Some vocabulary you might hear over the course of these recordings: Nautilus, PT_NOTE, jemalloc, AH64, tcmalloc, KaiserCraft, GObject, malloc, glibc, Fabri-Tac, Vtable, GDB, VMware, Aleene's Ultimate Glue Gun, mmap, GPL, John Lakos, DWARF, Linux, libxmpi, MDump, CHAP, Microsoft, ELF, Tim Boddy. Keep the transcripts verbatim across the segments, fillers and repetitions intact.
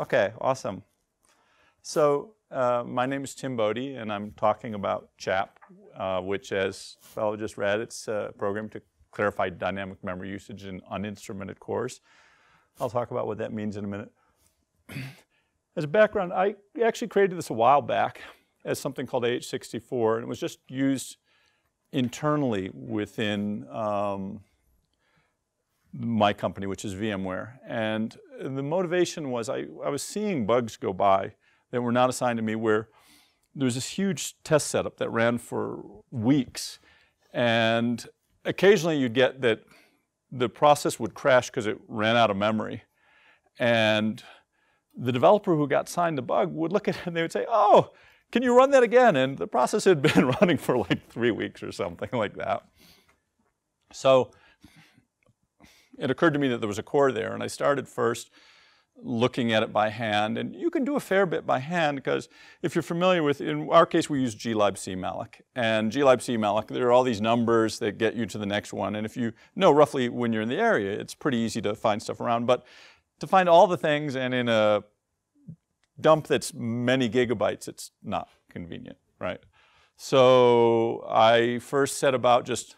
Okay, awesome. So uh, my name is Tim Boddy, and I'm talking about CHAP, uh, which, as fellow just read, it's a program to clarify dynamic memory usage in uninstrumented cores. I'll talk about what that means in a minute. As a background, I actually created this a while back as something called A H sixty-four, and it was just used internally within um, my company, which is VMware. And the motivation was I, I was seeing bugs go by that were not assigned to me, where there was this huge test setup that ran for weeks. And occasionally you'd get that the process would crash because it ran out of memory. And the developer who got signed the bug would look at it and they would say, "Oh, can you run that again?" And the process had been running for like three weeks or something like that. So it occurred to me that there was a core there, and I started first looking at it by hand. And you can do a fair bit by hand, because if you're familiar with, in our case, we use glibc malloc. And glibc malloc, there are all these numbers that get you to the next one. And if you know roughly when you're in the area, it's pretty easy to find stuff around. But to find all the things, and in a dump that's many gigabytes, it's not convenient, right? So I first set about just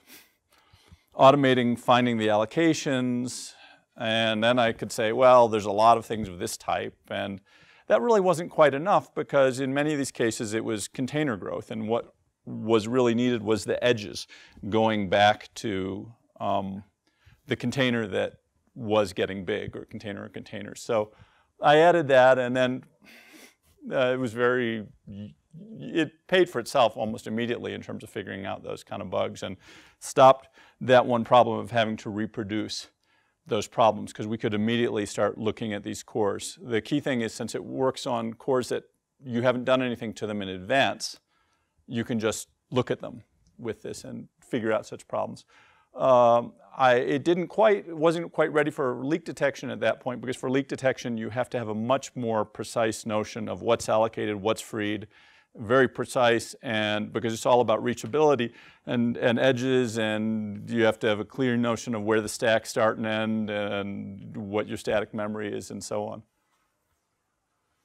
automating finding the allocations, and then I could say, well, there's a lot of things of this type, and that really wasn't quite enough, because in many of these cases it was container growth, and what was really needed was the edges going back to um, the container that was getting big, or container or containers. So I added that, and then uh, it was very, it paid for itself almost immediately in terms of figuring out those kind of bugs, and stopped that one problem of having to reproduce those problems, because we could immediately start looking at these cores. The key thing is, since it works on cores that you haven't done anything to them in advance, you can just look at them with this and figure out such problems. Um, I, it didn't quite, wasn't quite ready for leak detection at that point, because for leak detection you have to have a much more precise notion of what's allocated, what's freed, very precise, and because it's all about reachability and, and edges, and you have to have a clear notion of where the stacks start and end, and what your static memory is, and so on.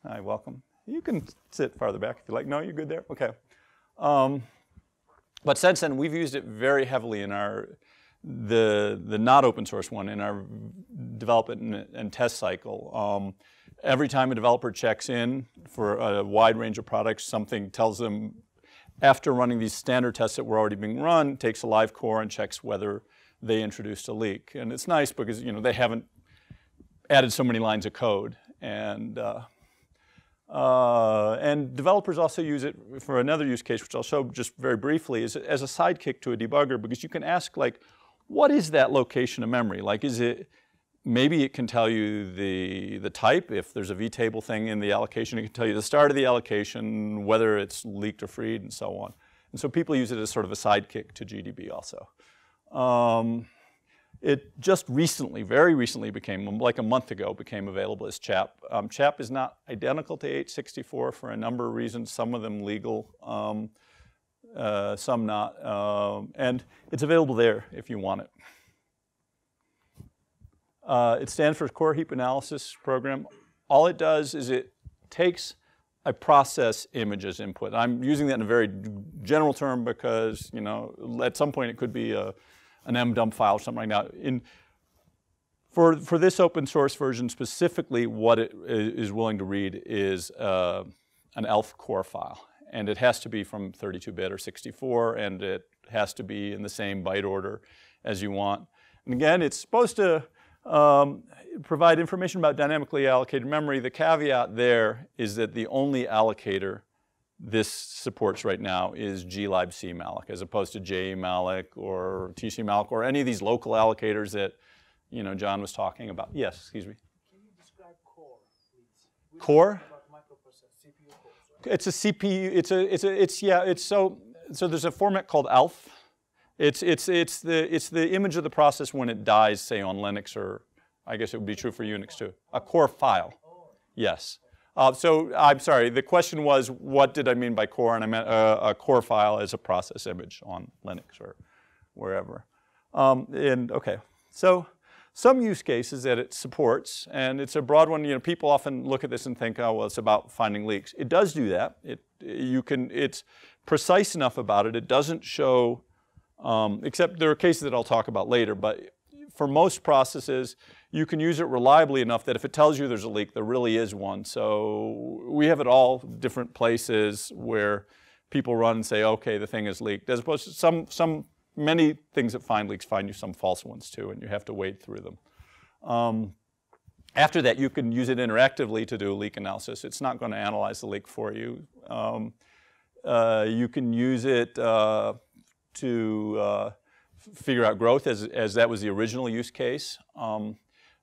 Hi, welcome. You can sit farther back if you like. No, you're good there? Okay. Um, but since then, we've used it very heavily in our The, the not open source one in our development and, and test cycle. Um, every time a developer checks in for a wide range of products, something tells them, after running these standard tests that were already being run, takes a live core and checks whether they introduced a leak. And it's nice, because you know they haven't added so many lines of code. And, uh, uh, and developers also use it for another use case, which I'll show just very briefly, is as a sidekick to a debugger, because you can ask, like, what is that location of memory? Like, is it, maybe it can tell you the, the type. If there's a Vtable thing in the allocation, it can tell you the start of the allocation, whether it's leaked or freed, and so on. And so people use it as sort of a sidekick to G D B also. Um, it just recently, very recently became, like a month ago, became available as CHAP. Um, CHAP is not identical to A H sixty-four for a number of reasons, some of them legal. Um, Uh, some not, um, and it's available there if you want it. Uh, it stands for Core Heap Analysis Program. All it does is it takes a process image as input. I'm using that in a very general term, because you know at some point it could be a, an MDump file or something like that. In, for, for this open source version specifically, what it is willing to read is uh, an E L F core file. And it has to be from thirty-two bit or sixty-four, and it has to be in the same byte order as you want. And again, it's supposed to um, provide information about dynamically allocated memory. The caveat there is that the only allocator this supports right now is glibc malloc, as opposed to jemalloc or tcmalloc or any of these local allocators that you know John was talking about. Yes, excuse me. Can you describe core, please? Core? It's a C P U. It's a. It's a. It's yeah. It's so. So there's a format called E L F. It's it's it's the it's the image of the process when it dies, say on Linux, or I guess it would be true for Unix too. A core file. Yes. Uh, so I'm sorry. The question was, what did I mean by core? And I meant uh, a core file as a process image on Linux or wherever. Um, and okay. So some use cases that it supports, and it's a broad one. You know, people often look at this and think, oh, well, it's about finding leaks. It does do that. It you can it's precise enough about it. It doesn't show, um, except there are cases that I'll talk about later. But for most processes, you can use it reliably enough that if it tells you there's a leak, there really is one. So we have it all different places where people run and say, okay, the thing is leaked. As opposed to some, some many things that find leaks find you some false ones too, and you have to wade through them. Um, after that, you can use it interactively to do leak analysis. It's not going to analyze the leak for you. Um, uh, you can use it uh, to uh, figure out growth, as, as that was the original use case. Um,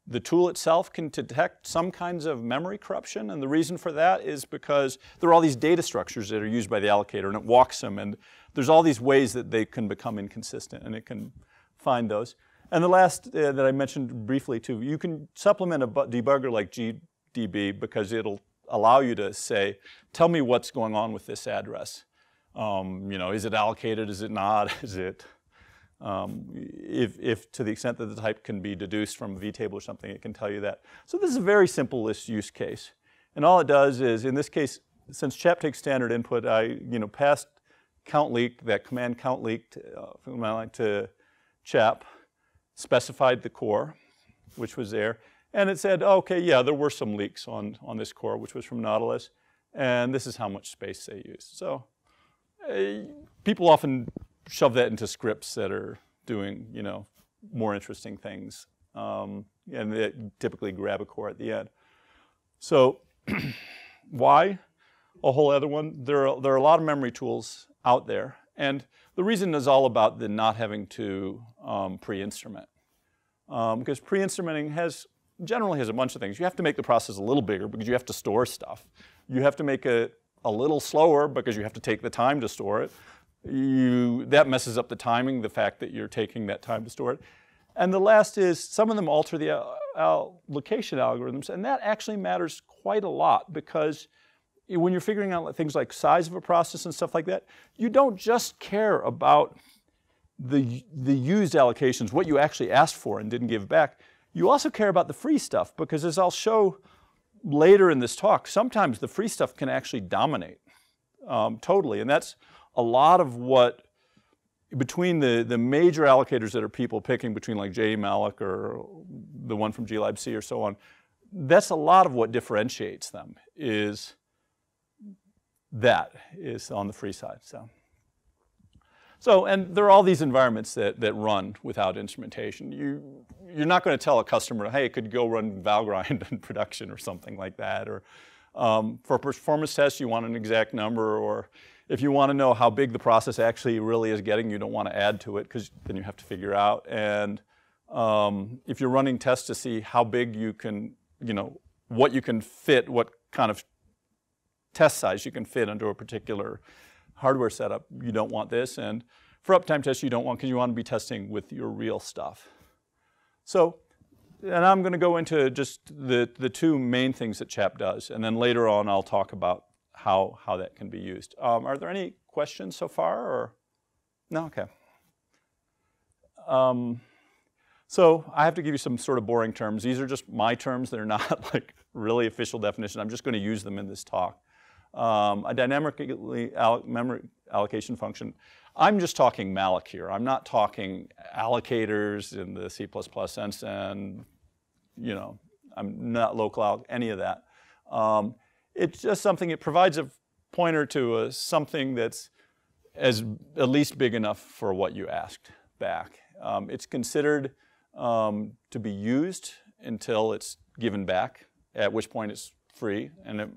The tool itself can detect some kinds of memory corruption, and the reason for that is because there are all these data structures that are used by the allocator, and it walks them, and there's all these ways that they can become inconsistent, and it can find those. And the last uh, that I mentioned briefly too, you can supplement a debugger like G D B because it'll allow you to say, tell me what's going on with this address. Um, you know, is it allocated, is it not, is it... Um, if, if to the extent that the type can be deduced from Vtable or something, it can tell you that. So this is a very simple list use case. And all it does is, in this case, since CHAP takes standard input, I you know, passed count leak, that command count leak to, uh, to CHAP, specified the core, which was there. And it said, oh, okay, yeah, there were some leaks on, on this core, which was from Nautilus. And this is how much space they used. So uh, people often shove that into scripts that are doing, you know, more interesting things. Um, and they typically grab a core at the end. So why? A whole other one. There are, there are a lot of memory tools out there. And the reason is all about the not having to um, pre-instrument. Um, because pre-instrumenting has, generally has a bunch of things. You have to make the process a little bigger because you have to store stuff. You have to make it a little slower because you have to take the time to store it. You, that messes up the timing, the fact that you're taking that time to store it. And the last is some of them alter the al allocation algorithms, and that actually matters quite a lot because when you're figuring out things like size of a process and stuff like that, you don't just care about the, the used allocations, what you actually asked for and didn't give back. You also care about the free stuff because, as I'll show later in this talk, sometimes the free stuff can actually dominate um, totally, and that's a lot of what, between the, the major allocators that are people picking between like jemalloc or the one from glibc or so on, that's a lot of what differentiates them is that, is on the free side. So, so and there are all these environments that, that run without instrumentation. You, you're not going to tell a customer, hey, it could go run Valgrind in production or something like that. Or um, for a performance test, you want an exact number, or if you want to know how big the process actually really is getting, you don't want to add to it because then you have to figure out. And um, if you're running tests to see how big you can, you know, what you can fit, what kind of test size you can fit into a particular hardware setup, you don't want this. And for uptime tests, you don't want, because you want to be testing with your real stuff. So, and I'm going to go into just the, the two main things that CHAP does, and then later on I'll talk about How, how that can be used. Um, are there any questions so far, or? No, okay. Um, so I have to give you some sort of boring terms. These are just my terms. They're not like really official definition. I'm just going to use them in this talk. Um, a dynamically alloc memory allocation function. I'm just talking malloc here. I'm not talking allocators in the C plus plus sense, and you know, I'm not local alloc, any of that. Um, It's just something, it provides a pointer to a, something that's as at least big enough for what you asked back. Um, it's considered um, to be used until it's given back, at which point it's free. And it,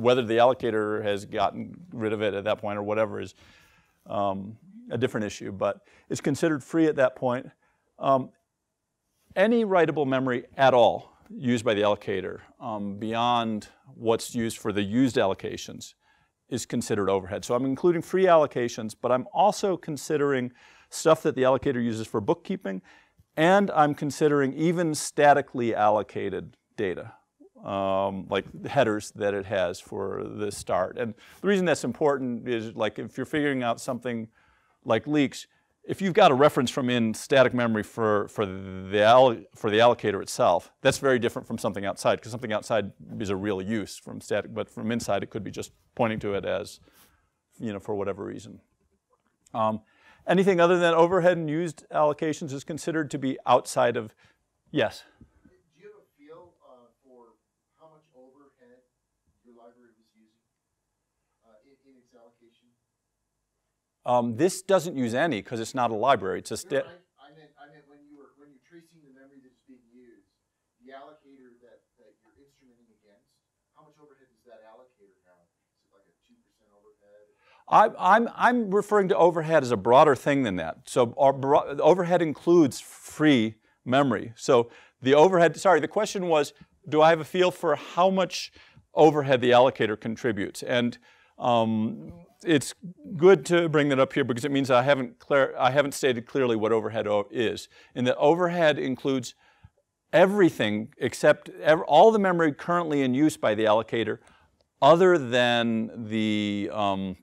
whether the allocator has gotten rid of it at that point or whatever is um, a different issue. But it's considered free at that point. Um, any writable memory at all used by the allocator um, beyond what's used for the used allocations is considered overhead. So I'm including free allocations, but I'm also considering stuff that the allocator uses for bookkeeping, and I'm considering even statically allocated data, um, like headers that it has for the start. And the reason that's important is, like, if you're figuring out something like leaks, if you've got a reference from in static memory for, for, the, all, for the allocator itself, that's very different from something outside, because something outside is a real use from static, but from inside it could be just pointing to it as, you know, for whatever reason. Um, anything other than overhead and used allocations is considered to be outside of, yes? Do you have a feel uh, for how much overhead your library was using uh, in, in its allocation? Um, this doesn't use any because it's not a library. It's a sta- no, I, I meant, I meant when you were when you're tracing the memory that's being used, the allocator that, that you're instrumenting against, how much overhead does that allocator have? Is it like a two percent overhead? I, I'm I'm referring to overhead as a broader thing than that. So our bro overhead includes free memory. So the overhead. Sorry, the question was, do I have a feel for how much overhead the allocator contributes? And um, it's good to bring that up here because it means I haven't clear, I haven't stated clearly what overhead is. And that overhead includes everything except ev all the memory currently in use by the allocator, other than the um,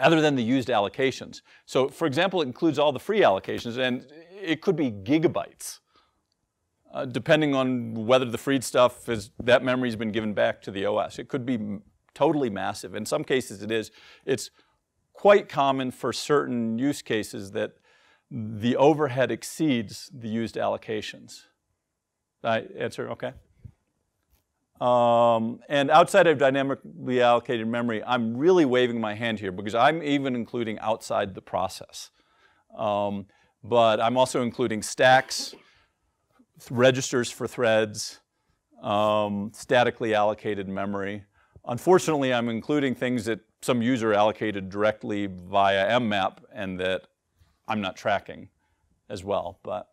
other than the used allocations. So, for example, it includes all the free allocations, and it could be gigabytes, uh, depending on whether the freed stuff is that memory has been given back to the O S. It could be totally massive. In some cases it is. It's quite common for certain use cases that the overhead exceeds the used allocations. Did I answer? Okay. Um, and outside of dynamically allocated memory, I'm really waving my hand here because I'm even including outside the process. Um, but I'm also including stacks, registers for threads, um, statically allocated memory. Unfortunately, I'm including things that some user allocated directly via mmap and that I'm not tracking as well, but.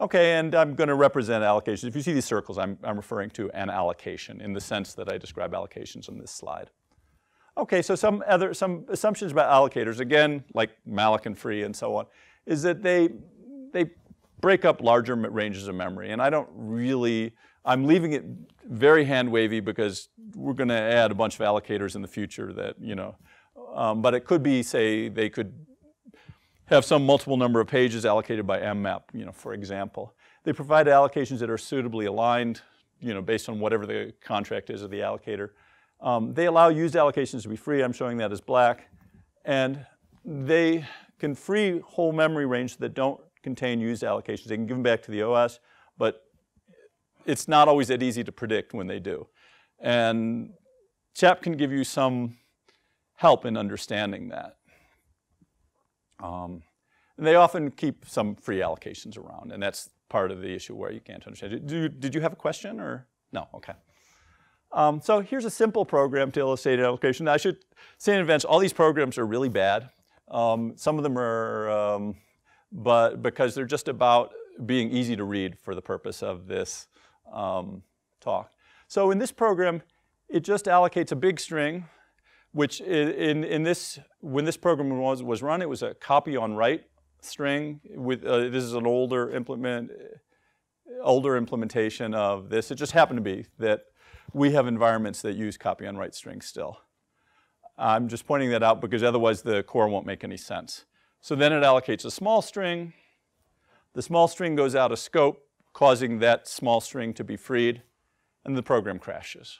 Okay, and I'm going to represent allocations. If you see these circles, I'm, I'm referring to an allocation in the sense that I describe allocations on this slide. Okay, so some other, some assumptions about allocators, again, like malloc and free and so on, is that they, they break up larger ranges of memory, and I don't really, I'm leaving it very hand-wavy because we're going to add a bunch of allocators in the future that, you know, um, but it could be, say, they could have some multiple number of pages allocated by mmap, you know, for example. They provide allocations that are suitably aligned, you know, based on whatever the contract is of the allocator. Um, they allow used allocations to be free. I'm showing that as black. And they can free whole memory ranges that don't contain used allocations. They can give them back to the O S, but it's not always that easy to predict when they do. And CHAP can give you some help in understanding that. Um, and they often keep some free allocations around, and that's part of the issue where you can't understand. Did, did you have a question or? No, okay. Um, so here's a simple program to illustrate an allocation. Now, I should say in advance, all these programs are really bad. Um, some of them are, um, but because they're just about being easy to read for the purpose of this Um, talk. So in this program, it just allocates a big string, which in, in this, when this program was, was run, it was a copy on write string. With, uh, this is an older implement, older implementation of this. It just happened to be that we have environments that use copy on write strings still. I'm just pointing that out because otherwise the core won't make any sense. So then it allocates a small string. The small string goes out of scope, causing that small string to be freed, and the program crashes.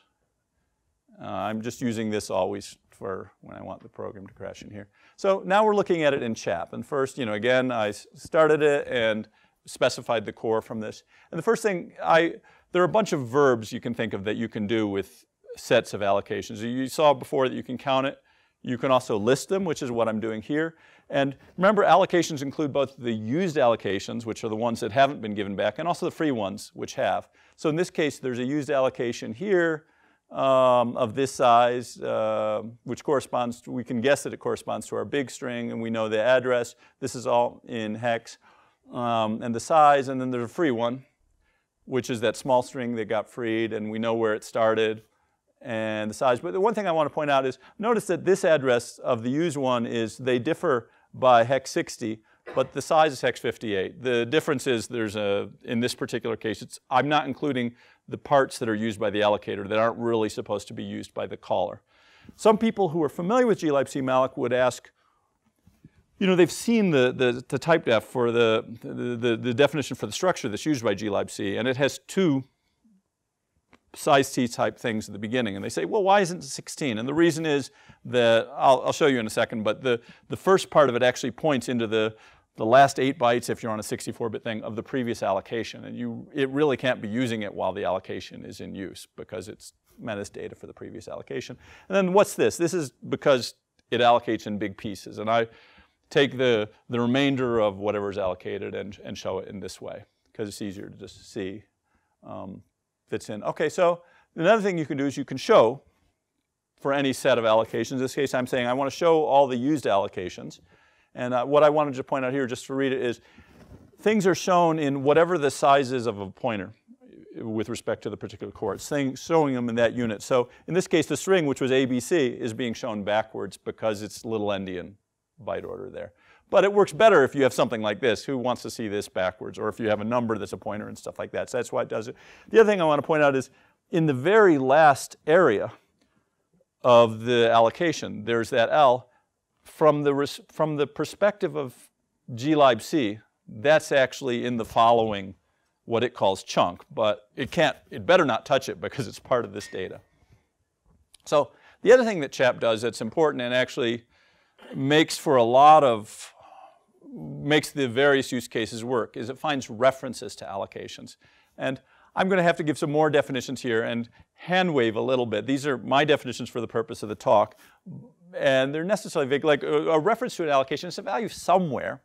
Uh, I'm just using this always for when I want the program to crash in here. So now we're looking at it in CHAP. And first, you know, again, I started it and specified the core from this. And the first thing, I there are a bunch of verbs you can think of that you can do with sets of allocations. You saw before that you can count it. You can also list them, which is what I'm doing here. And remember, allocations include both the used allocations, which are the ones that haven't been given back, and also the free ones, which have. So in this case, there's a used allocation here um, of this size, uh, which corresponds to, we can guess that it corresponds to our big string, and we know the address. This is all in hex, um, and the size, and then there's a free one, which is that small string that got freed, and we know where it started and the size. But the one thing I want to point out is, notice that this address of the used one is, they differ by hex sixty, but the size is hex fifty-eight. The difference is there's a, in this particular case, it's, I'm not including the parts that are used by the allocator that aren't really supposed to be used by the caller. Some people who are familiar with glibc malloc would ask, you know, they've seen the, the, the type def for the, the, the, the definition for the structure that's used by glibc, and it has two size T type things at the beginning. And they say, well, why isn't it sixteen? And the reason is that, I'll, I'll show you in a second, but the, the first part of it actually points into the, the last eight bytes, if you're on a sixty-four bit thing, of the previous allocation. And you, it really can't be using it while the allocation is in use, because it's meant as data for the previous allocation. And then what's this? This is because it allocates in big pieces. And I take the, the remainder of whatever is allocated and, and show it in this way, because it's easier to just see. Um, fits in. Okay, so another thing you can do is you can show for any set of allocations. In this case, I'm saying I want to show all the used allocations. And uh, what I wanted to point out here, just to read it, is things are shown in whatever the size is of a pointer with respect to the particular core. It's saying, showing them in that unit. So in this case, the string, which was A B C, is being shown backwards because it's little endian byte order there. But it works better if you have something like this. Who wants to see this backwards? Or if you have a number that's a pointer and stuff like that. So that's why it does it. The other thing I want to point out is in the very last area of the allocation, there's that L. From the, from the perspective of glibc, that's actually in the following what it calls chunk. But it can't, it better not touch it because it's part of this data. So the other thing that CHAP does that's important and actually makes for a lot of makes the various use cases work is it finds references to allocations. And I'm going to have to give some more definitions here and hand wave a little bit. These are my definitions for the purpose of the talk. And they're necessarily vague. Like a reference to an allocation is a value somewhere.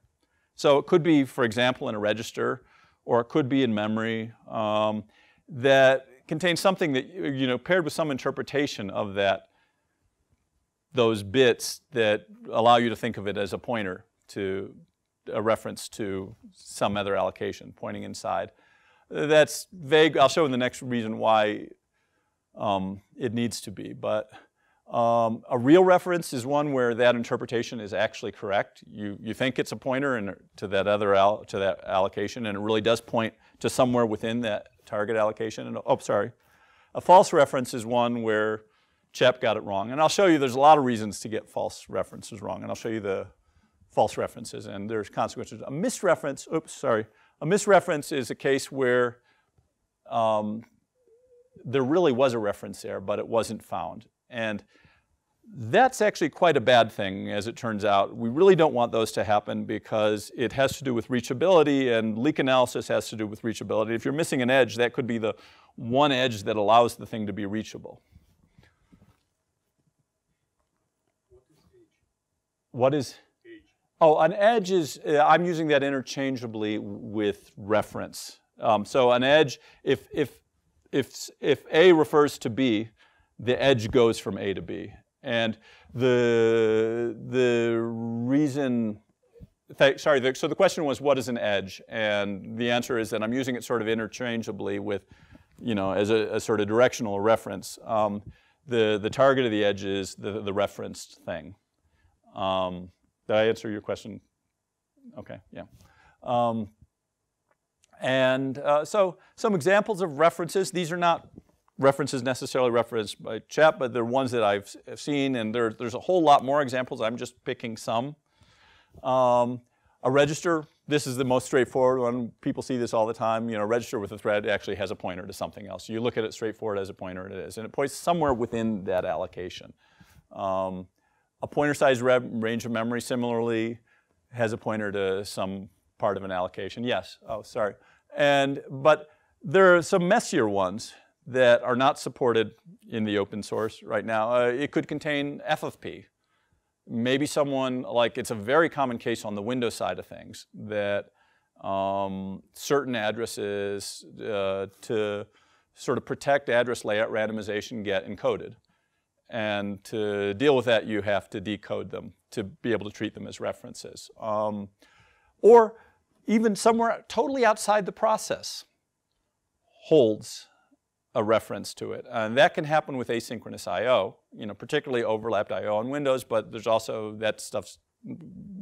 So it could be, for example, in a register, or it could be in memory um, that contains something that, you know, paired with some interpretation of that, those bits that allow you to think of it as a pointer to a reference to some other allocation pointing inside. That's vague. I'll show in the next reason why um, it needs to be. But um, a real reference is one where that interpretation is actually correct. You you think it's a pointer and to that other al to that allocation, and it really does point to somewhere within that target allocation. And oh, sorry, a false reference is one where CHAP got it wrong. And I'll show you there's a lot of reasons to get false references wrong. And I'll show you the false references and there's consequences. A misreference, oops, sorry. A misreference is a case where um, there really was a reference there, but it wasn't found. And that's actually quite a bad thing, as it turns out. We really don't want those to happen because it has to do with reachability, and leak analysis has to do with reachability. If you're missing an edge, that could be the one edge that allows the thing to be reachable. What is? Edge. Oh, an edge is, uh, I'm using that interchangeably with reference. Um, so an edge, if, if, if, if A refers to B, the edge goes from A to B. And the, the reason, th sorry, the, so the question was, what is an edge? And the answer is that I'm using it sort of interchangeably with, you know, as a, a sort of directional reference. Um, the, the target of the edge is the, the referenced thing. Um, did I answer your question? Okay, yeah. Um, and uh, so some examples of references. These are not references necessarily referenced by CHAP, but they're ones that I've seen, and there, there's a whole lot more examples. I'm just picking some. Um, a register, this is the most straightforward one. People see this all the time. You know, a register with a thread actually has a pointer to something else. So you look at it straightforward as a pointer, and it is. And it points somewhere within that allocation. Um, A pointer size range of memory similarly has a pointer to some part of an allocation. Yes, oh, sorry. And, but there are some messier ones that are not supported in the open source right now. Uh, it could contain F of P. Maybe someone, like it's a very common case on the Windows side of things that um, certain addresses uh, to sort of protect address layout randomization get encoded. And to deal with that, you have to decode them to be able to treat them as references. Um, or even somewhere totally outside the process holds a reference to it. And that can happen with asynchronous I O, you know, particularly overlapped I O on Windows, but there's also that stuff's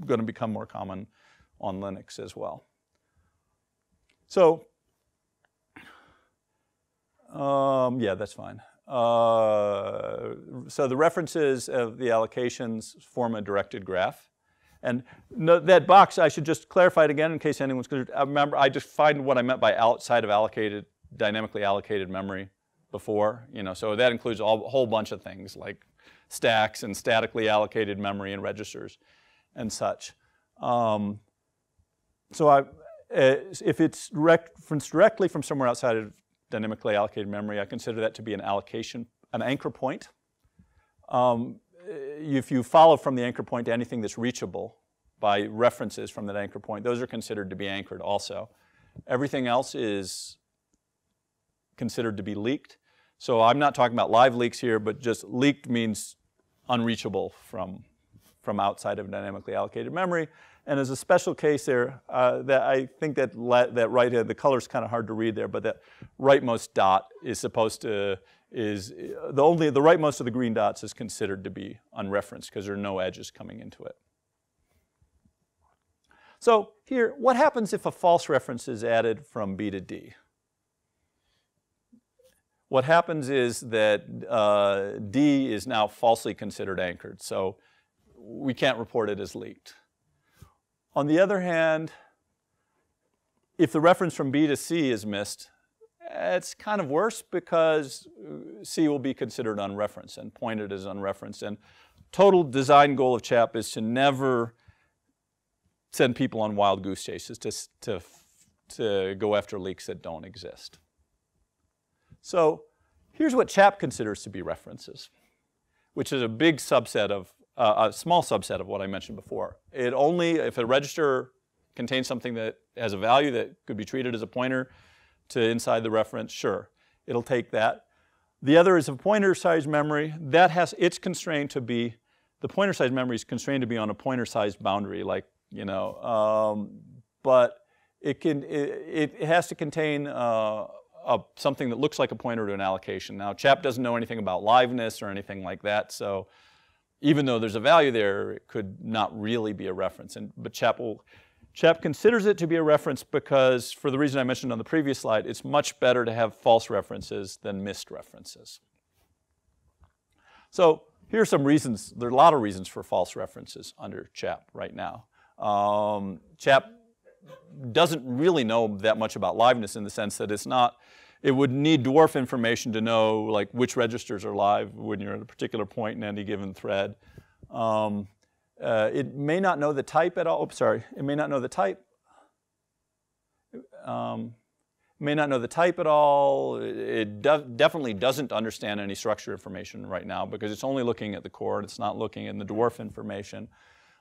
going to become more common on Linux as well. So, um, yeah, that's fine. Uh, so the references of the allocations form a directed graph. And no, that box, I should just clarify it again in case anyone's going to remember. I defined what I meant by outside of allocated, dynamically allocated memory before. You know, so that includes all, a whole bunch of things like stacks and statically allocated memory and registers and such. Um, so I, uh, if it's referenced directly from somewhere outside of dynamically allocated memory, I consider that to be an allocation, an anchor point. Um, if you follow from the anchor point to anything that's reachable by references from that anchor point, those are considered to be anchored also. Everything else is considered to be leaked. So I'm not talking about live leaks here, but just leaked means unreachable from, from outside of dynamically allocated memory. And as a special case there, uh, that I think that that right here, the color's kind of hard to read there, but that rightmost dot is supposed to, is the only, the rightmost of the green dots is considered to be unreferenced because there are no edges coming into it. So here, what happens if a false reference is added from B to D? What happens is that uh, D is now falsely considered anchored, so we can't report it as leaked. On the other hand, if the reference from B to C is missed, it's kind of worse because C will be considered unreferenced and pointed as unreferenced. And total design goal of CHAP is to never send people on wild goose chases to, to, to go after leaks that don't exist. So here's what CHAP considers to be references, which is a big subset of, uh, a small subset of what I mentioned before. It only, if a register contains something that has a value that could be treated as a pointer to inside the reference, sure, it'll take that. The other is a pointer size memory. That has, it's constrained to be, the pointer size memory is constrained to be on a pointer size boundary, like, you know, um, but it can, it, it has to contain, uh, Uh, something that looks like a pointer to an allocation. Now, CHAP doesn't know anything about liveness or anything like that, so even though there's a value there, it could not really be a reference. And, but CHAP, will, CHAP considers it to be a reference because, for the reason I mentioned on the previous slide, it's much better to have false references than missed references. So here are some reasons. There are a lot of reasons for false references under CHAP right now. Um, CHAP doesn't really know that much about liveness in the sense that it's not, it would need dwarf information to know like which registers are live when you're at a particular point in any given thread. Um, uh, it may not know the type at all. Oops, sorry, it may not know the type. Um, may not know the type at all. It, it do, definitely doesn't understand any structure information right now because it's only looking at the core. It's not looking in the dwarf information.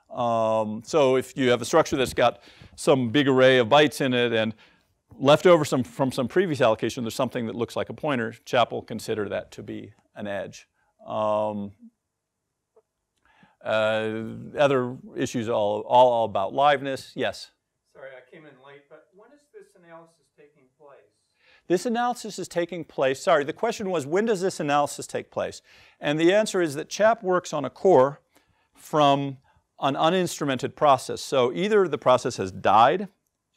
Um, so if you have a structure that's got some big array of bytes in it and left over some, from some previous allocation, there's something that looks like a pointer, CHAP will consider that to be an edge. Um, uh, other issues all, all, all about liveness. Yes? Sorry, I came in late, but when is this analysis taking place? This analysis is taking place, sorry, the question was when does this analysis take place? And the answer is that CHAP works on a core from an uninstrumented process. So either the process has died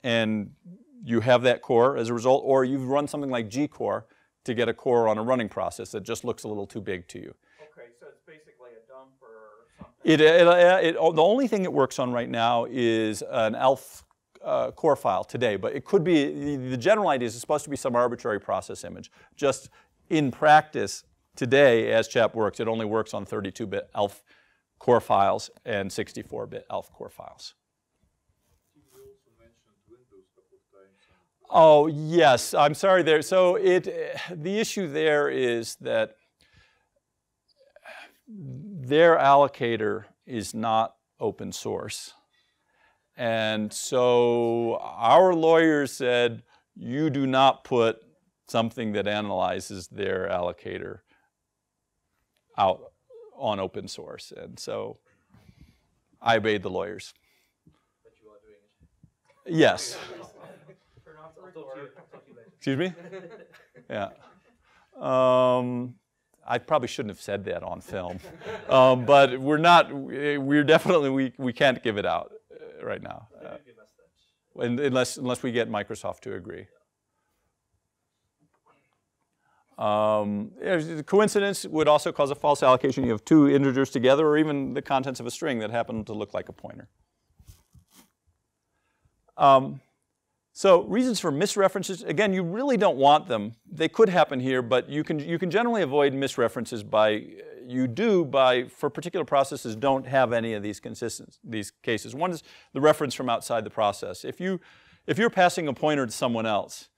and you have that core as a result, or you've run something like G core to get a core on a running process that just looks a little too big to you. Okay, so it's basically a dump or something? It, it, it, it, the only thing it works on right now is an E L F uh, core file today, but it could be, the general idea is it's supposed to be some arbitrary process image. Just in practice today, as CHAP works, it only works on thirty-two bit E L F core files and sixty-four bit E L F core files. You also mentioned Windows a couple of times. Oh, yes, I'm sorry there. So it, the issue there is that their allocator is not open source. And so our lawyers said, you do not put something that analyzes their allocator out on open source, and so I obeyed the lawyers. But you are doing it. Yes. Excuse me? Yeah. Um, I probably shouldn't have said that on film, um, but we're not, we're definitely, we, we can't give it out uh, right now. Uh, unless, unless we get Microsoft to agree. Um, coincidence would also cause a false allocation. You have two integers together or even the contents of a string that happen to look like a pointer. Um, so reasons for misreferences, again, you really don't want them. They could happen here, but you can, you can generally avoid misreferences by, you do by, for particular processes, don't have any of these consistent, these cases. One is the reference from outside the process. If, you, if you're passing a pointer to someone else,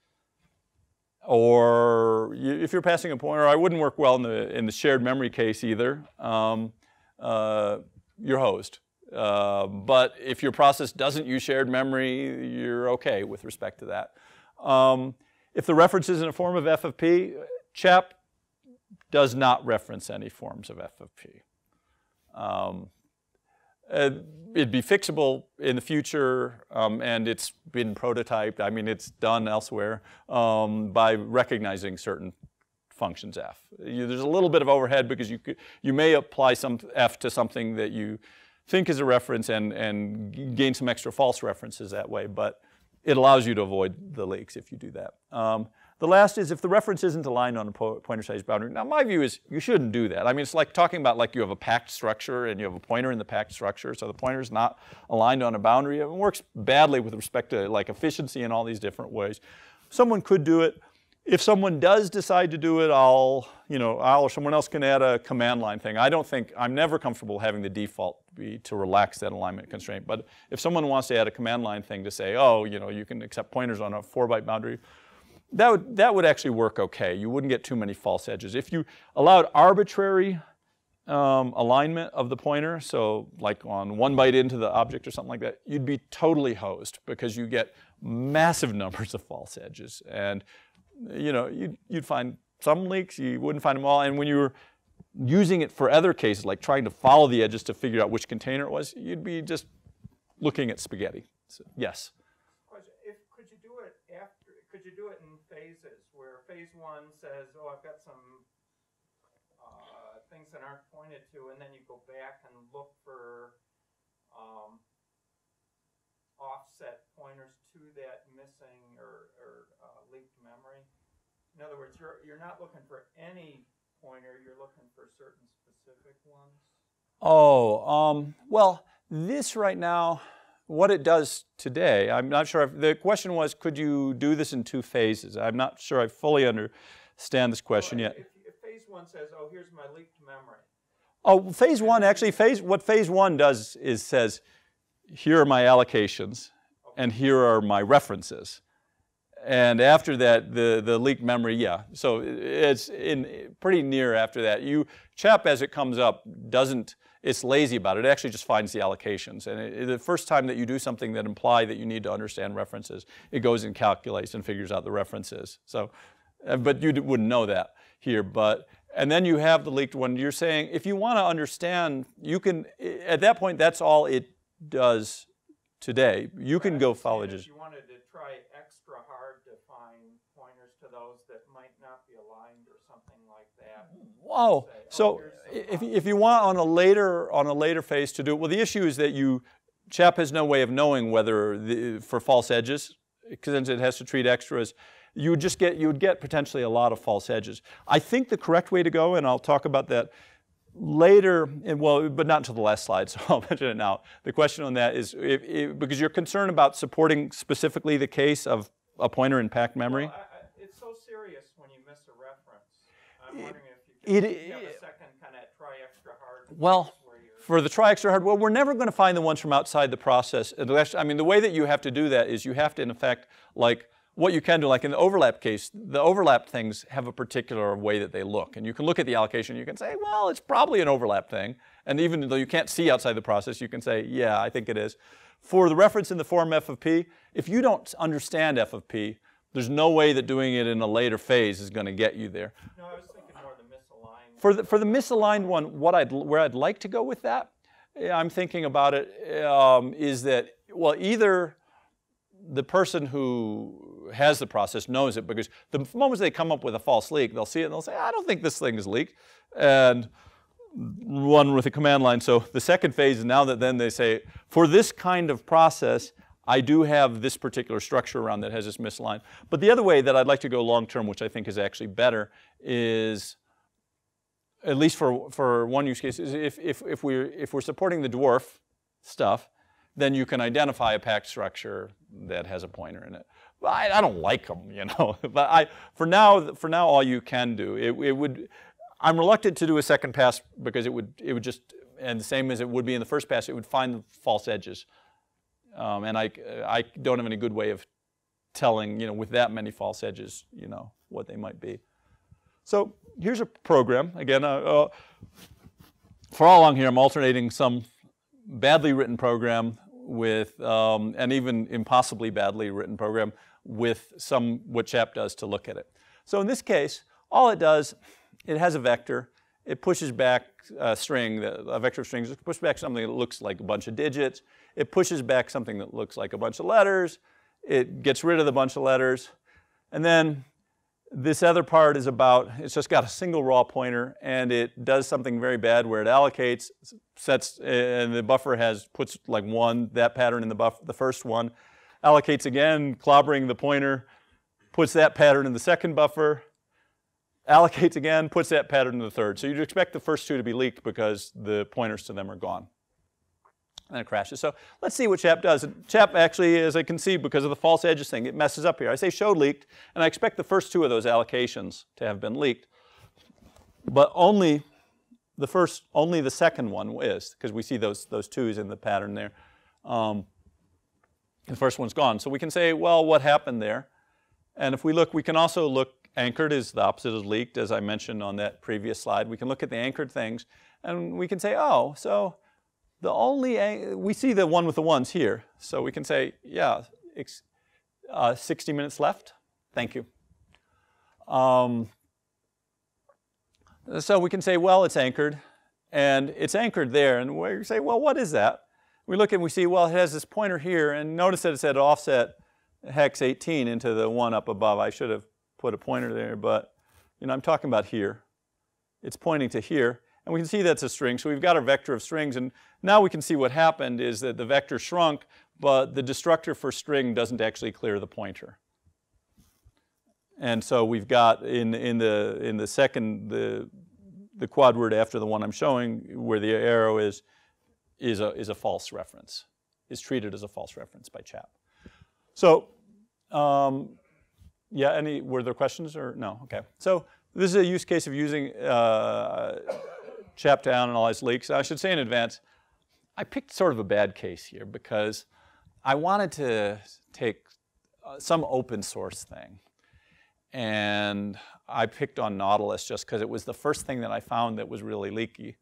or you, if you're passing a pointer, I wouldn't work well in the, in the shared memory case either, um, uh, your host. Uh, but if your process doesn't use shared memory, you're okay with respect to that. Um, if the reference is in a form of F F P, CHAP does not reference any forms of F F P. Um, it'd be fixable in the future, um, and it's been prototyped, I mean it's done elsewhere, um, by recognizing certain functions F. You, there's a little bit of overhead because you, could, you may apply some F to something that you think is a reference and, and gain some extra false references that way, but it allows you to avoid the leaks if you do that. Um, the last is if the reference isn't aligned on a pointer size boundary. Now my view is you shouldn't do that. I mean it's like talking about like you have a packed structure and you have a pointer in the packed structure, so the pointer is not aligned on a boundary. It works badly with respect to like efficiency in all these different ways. Someone could do it. If someone does decide to do it, I'll, you know, I'll or someone else can add a command line thing. I don't think, I'm never comfortable having the default be to relax that alignment constraint. But if someone wants to add a command line thing to say, oh, you know, you can accept pointers on a four byte boundary, that would, that would actually work okay. You wouldn't get too many false edges. If you allowed arbitrary um, alignment of the pointer, so like on one byte into the object or something like that, you'd be totally hosed because you get massive numbers of false edges. And you know, you'd, you'd find some leaks, you wouldn't find them all, and when you were using it for other cases, like trying to follow the edges to figure out which container it was, you'd be just looking at spaghetti. So, yes? If, could you do it after, could you do it in phases, where phase one says, oh, I've got some uh, things that aren't pointed to, and then you go back and look for um, offset pointers to that missing or, or uh, leaked memory? In other words, you're, you're not looking for any pointer, you're looking for certain specific ones? Oh, um, well, this right now, what it does today, I'm not sure, I've, the question was, could you do this in two phases? I'm not sure I fully understand this question well, if, yet. If, if phase one says, oh, here's my leaked memory. Oh, phase one, actually, phase what phase one does is says, here are my allocations, and here are my references. And after that, the, the leaked memory, yeah. So it's in pretty near after that. You CHAP, as it comes up, doesn't, it's lazy about it. It actually just finds the allocations. And it, the first time that you do something that imply that you need to understand references, it goes and calculates and figures out the references. So, but you wouldn't know that here. But, and then you have the leaked one. You're saying, if you want to understand, you can, at that point, that's all it does today. You can go follow it. If you wanted to try extra hard to find pointers to those that might not be aligned or something like that. Oh, say, so oh, if, if you want on a later on a later phase to do it, well, the issue is that you CHAP has no way of knowing whether the, for false edges, since it has to treat extras. You would just get you would get potentially a lot of false edges. I think the correct way to go, and I'll talk about that later, and well, but not until the last slide, so I'll mention it now. The question on that is, if, if, because you're concerned about supporting specifically the case of a pointer in packed memory. Well, I, I, it's so serious when you miss a reference. I'm it, wondering if you can it, have it, a second kind of try extra hard. Well, for the try extra hard, well, we're never going to find the ones from outside the process. I mean, the way that you have to do that is you have to, in effect, like, what you can do, like in the overlap case, the overlap things have a particular way that they look. And you can look at the allocation, you can say, well, it's probably an overlap thing. And even though you can't see outside the process, you can say, yeah, I think it is. For the reference in the form F of P, if you don't understand F of P, there's no way that doing it in a later phase is going to get you there. No, I was thinking more of the misaligned. For the, for the misaligned one, what I'd, where I'd like to go with that, I'm thinking about it, um, is that, well, either the person who has the process knows it, because the moment they come up with a false leak, they'll see it and they'll say, I don't think this thing is leaked, and run with a command line. So the second phase, now that then they say, for this kind of process, I do have this particular structure around that has this misaligned. But the other way that I'd like to go long term, which I think is actually better, is at least for, for one use case, is if, if, if, we're, if we're supporting the DWARF stuff, then you can identify a packed structure that has a pointer in it. Well, I, I don't like them, you know. But I, for now, for now, all you can do. It, it would. I'm reluctant to do a second pass because it would, it would just, and the same as it would be in the first pass, it would find the false edges. Um, and I, I don't have any good way of telling, you know, with that many false edges, you know, what they might be. So here's a program. Again, uh, uh, for all along here, I'm alternating some badly written program with um, an even impossibly badly written program with some what CHAP does to look at it. So in this case, all it does, it has a vector. It pushes back a string, a vector of strings. It pushes back something that looks like a bunch of digits. It pushes back something that looks like a bunch of letters. It gets rid of the bunch of letters. And then this other part is about, it's just got a single raw pointer, and it does something very bad where it allocates, sets, and the buffer has, puts like one, that pattern in the buffer, the first one, allocates again, clobbering the pointer, puts that pattern in the second buffer, allocates again, puts that pattern in the third. So you'd expect the first two to be leaked because the pointers to them are gone. And it crashes. So let's see what CHAP does. And CHAP actually, as I can see, because of the false edges thing, it messes up here. I say showed leaked, and I expect the first two of those allocations to have been leaked. But only the first, only the second one is, because we see those, those twos in the pattern there. Um, the first one's gone. So we can say, well, what happened there? And if we look, we can also look. Anchored is the opposite of leaked, as I mentioned on that previous slide. We can look at the anchored things, and we can say, oh, so the only, we see the one with the ones here. So we can say, yeah, uh, sixty minutes left. Thank you. Um, so we can say, well, it's anchored, and it's anchored there. And we say, well, what is that? We look and we see, well, it has this pointer here, and notice that it's at offset hex eighteen into the one up above. I should have put a pointer there, but you know, I'm talking about here. It's pointing to here, and we can see that's a string. So we've got our vector of strings, and now we can see what happened is that the vector shrunk, but the destructor for string doesn't actually clear the pointer. And so we've got in in the in the second the the quadword after the one I'm showing, where the arrow is is a is a false reference, is treated as a false reference by CHAP. So. Um, Yeah, any, were there questions or no? Okay. So this is a use case of using uh, CHAP to analyze leaks. I should say in advance, I picked sort of a bad case here because I wanted to take uh, some open source thing. And I picked on Nautilus just because it was the first thing that I found that was really leaky.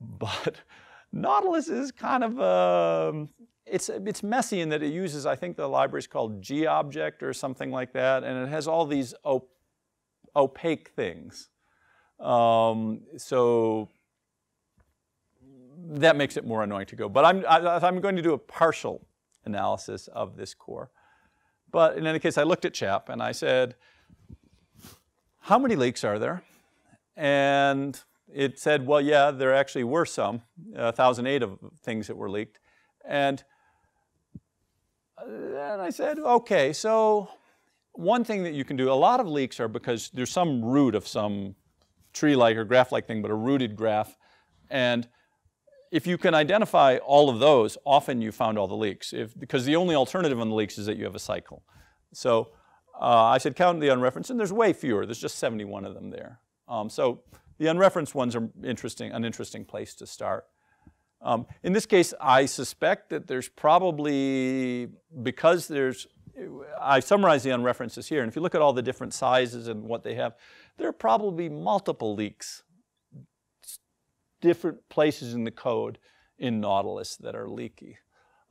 But Nautilus is kind of a... It's, it's messy in that it uses, I think the library is called GObject or something like that, and it has all these op opaque things. Um, so that makes it more annoying to go. But I'm, I, I'm going to do a partial analysis of this core. But in any case, I looked at CHAP and I said, how many leaks are there? And it said, well, yeah, there actually were some, one thousand eight of things that were leaked. And then I said, okay, so one thing that you can do, a lot of leaks are because there's some root of some tree-like or graph-like thing, but a rooted graph. And if you can identify all of those, often you found all the leaks, if, because the only alternative on the leaks is that you have a cycle. So uh, I said count the unreferenced, and there's way fewer. There's just seventy-one of them there. Um, so the unreferenced ones are interesting, an interesting place to start. Um, in this case, I suspect that there's probably, because there's, I summarized the unreferences here, and if you look at all the different sizes and what they have, there are probably multiple leaks, different places in the code in Nautilus that are leaky.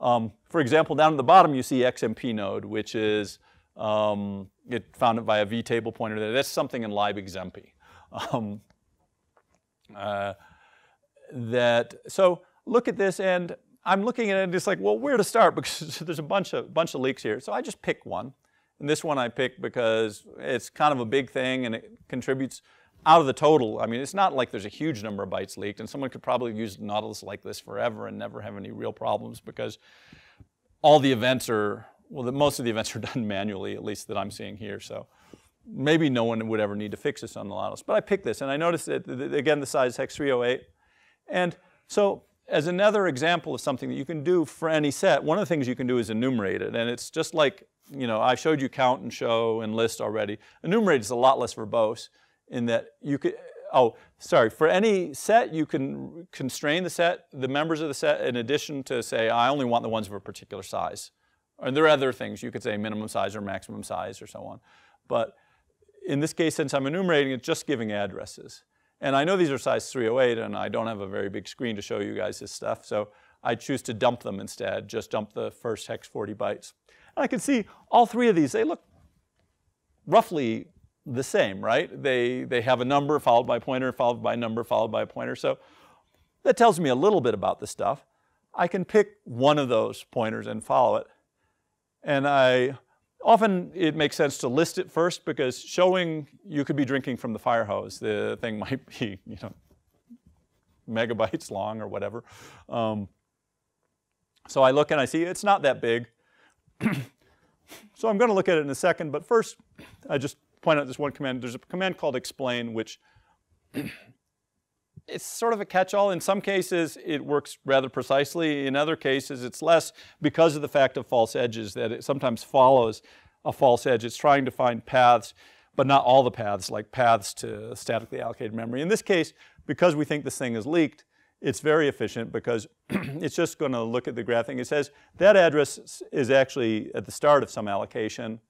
Um, for example, down at the bottom you see X M P node, which is, um, it found it by a Vtable pointer there. That's something in libxmpi. Um, uh, that, so, look at this, and I'm looking at it and it's like, well, where to start? Because there's a bunch of bunch of leaks here. So I just pick one. And this one I pick because it's kind of a big thing and it contributes out of the total. I mean, it's not like there's a huge number of bytes leaked, and someone could probably use Nautilus like this forever and never have any real problems because all the events are, well, the, most of the events are done manually, at least that I'm seeing here. So maybe no one would ever need to fix this on the Nautilus. But I picked this, and I noticed that, again, the size hex three oh eight. And so as another example of something that you can do for any set, one of the things you can do is enumerate it. And it's just like, you know, I showed you count and show and list already. Enumerate is a lot less verbose in that you could, oh, sorry, for any set, you can constrain the set, the members of the set, in addition to say, I only want the ones of a particular size. And there are other things. You could say minimum size or maximum size or so on. But in this case, since I'm enumerating, it's just giving addresses. And I know these are size three oh eight, and I don't have a very big screen to show you guys this stuff, so I choose to dump them instead, just dump the first hex forty bytes. And I can see all three of these, they look roughly the same, right? They, they have a number followed by a pointer, followed by a number, followed by a pointer. So that tells me a little bit about this stuff. I can pick one of those pointers and follow it. And I often, it makes sense to list it first, because showing, you could be drinking from the fire hose. The thing might be, you know, megabytes long or whatever. Um, so I look and I see it's not that big. So I'm going to look at it in a second, but first I just point out this one command. There's a command called explain, which it's sort of a catch-all. In some cases, it works rather precisely. In other cases, it's less, because of the fact of false edges, that it sometimes follows a false edge. It's trying to find paths, but not all the paths, like paths to statically allocated memory. In this case, because we think this thing is leaked, it's very efficient, because it's just going to look at the graphing. It says that address is actually at the start of some allocation,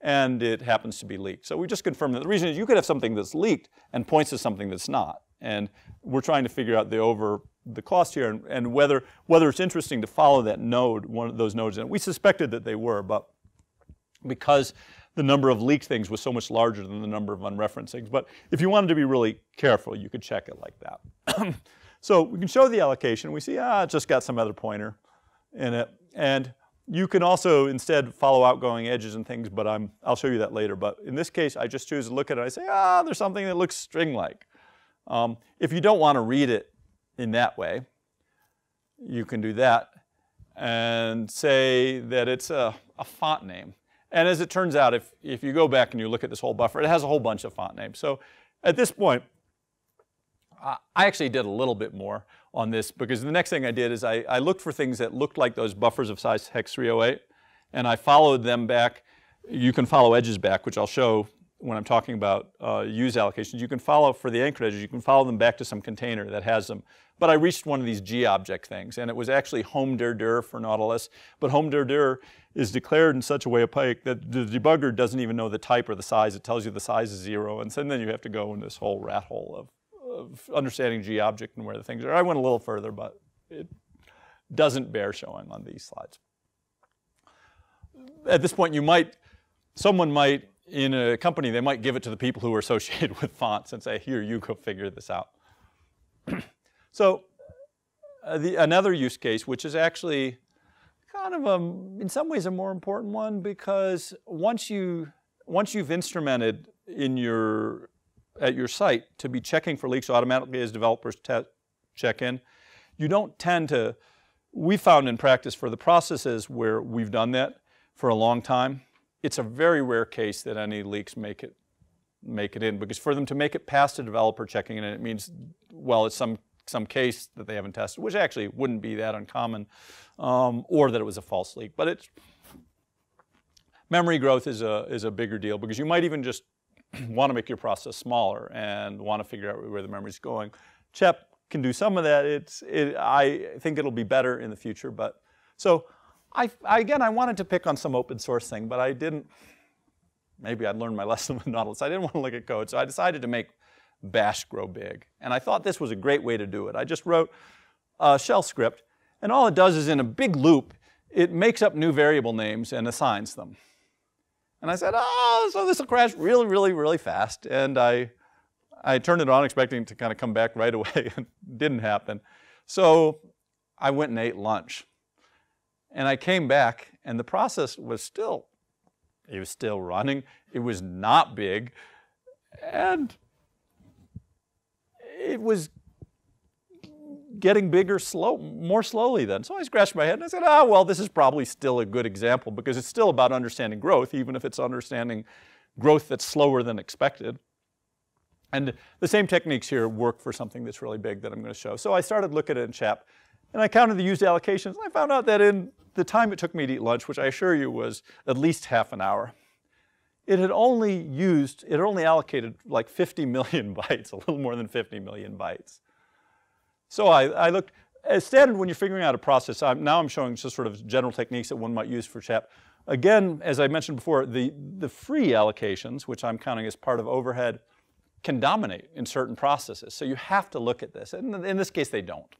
and it happens to be leaked. So we just confirmed that. The reason is you could have something that's leaked and points to something that's not. And we're trying to figure out the over the cost here, and, and whether whether it's interesting to follow that node, one of those nodes. And we suspected that they were, but because the number of leaked things was so much larger than the number of unreferenced things. But if you wanted to be really careful, you could check it like that. So we can show the allocation. We see, ah, it's just got some other pointer in it. And you can also instead follow outgoing edges and things, but I'm, I'll show you that later. But in this case, I just choose to look at it. I say, ah, there's something that looks string-like. Um, if you don't want to read it in that way, you can do that and say that it's a, a font name. And as it turns out, if, if you go back and you look at this whole buffer, it has a whole bunch of font names. So at this point, I actually did a little bit more on this, because the next thing I did is I, I looked for things that looked like those buffers of size hex three oh eight, and I followed them back. You can follow edges back, which I'll show when I'm talking about uh, use allocations. You can follow, for the anchor edges, you can follow them back to some container that has them. But I reached one of these GObject things, and it was actually home dir dir for Nautilus. But home dir dir is declared in such a way opaque that the debugger doesn't even know the type or the size. It tells you the size is zero, and so then you have to go in this whole rat hole of, of understanding GObject and where the things are. I went a little further, but it doesn't bear showing on these slides. At this point, you might, someone might, in a company, they might give it to the people who are associated with fonts and say, here, you go figure this out. So uh, the, another use case, which is actually kind of, a, in some ways, a more important one, because once, you, once you've instrumented in your, at your site to be checking for leaks automatically as developers check in, you don't tend to, we found in practice for the processes where we've done that for a long time, it's a very rare case that any leaks make it make it in, because for them to make it past a developer checking in, it means, well, it's some some case that they haven't tested, which actually wouldn't be that uncommon, um, or that it was a false leak. But it's, memory growth is a is a bigger deal, because you might even just want to make your process smaller and want to figure out where the memory's going. CHAP can do some of that. It's it, I think it'll be better in the future, but so. I, again, I wanted to pick on some open source thing, but I didn't, maybe I'd learned my lesson with Nautilus. I didn't want to look at code, so I decided to make bash grow big. And I thought this was a great way to do it. I just wrote a shell script, and all it does is in a big loop, it makes up new variable names and assigns them. And I said, oh, so this will crash really, really, really fast. And I, I turned it on expecting it to kind of come back right away, and didn't happen. So I went and ate lunch. And I came back, and the process was still, it was still running. It was not big. And it was getting bigger slow, more slowly then. So I scratched my head, and I said, ah, well, this is probably still a good example, because it's still about understanding growth, even if it's understanding growth that's slower than expected. And the same techniques here work for something that's really big that I'm going to show. So I started looking at it in CHAP. And I counted the used allocations, and I found out that in the time it took me to eat lunch, which I assure you was at least half an hour, it had only used, it had only allocated like fifty million bytes, a little more than fifty million bytes. So I, I looked, as standard when you're figuring out a process, I'm, now I'm showing just sort of general techniques that one might use for CHAP. Again, as I mentioned before, the, the free allocations, which I'm counting as part of overhead, can dominate in certain processes. So you have to look at this. And in this case, they don't.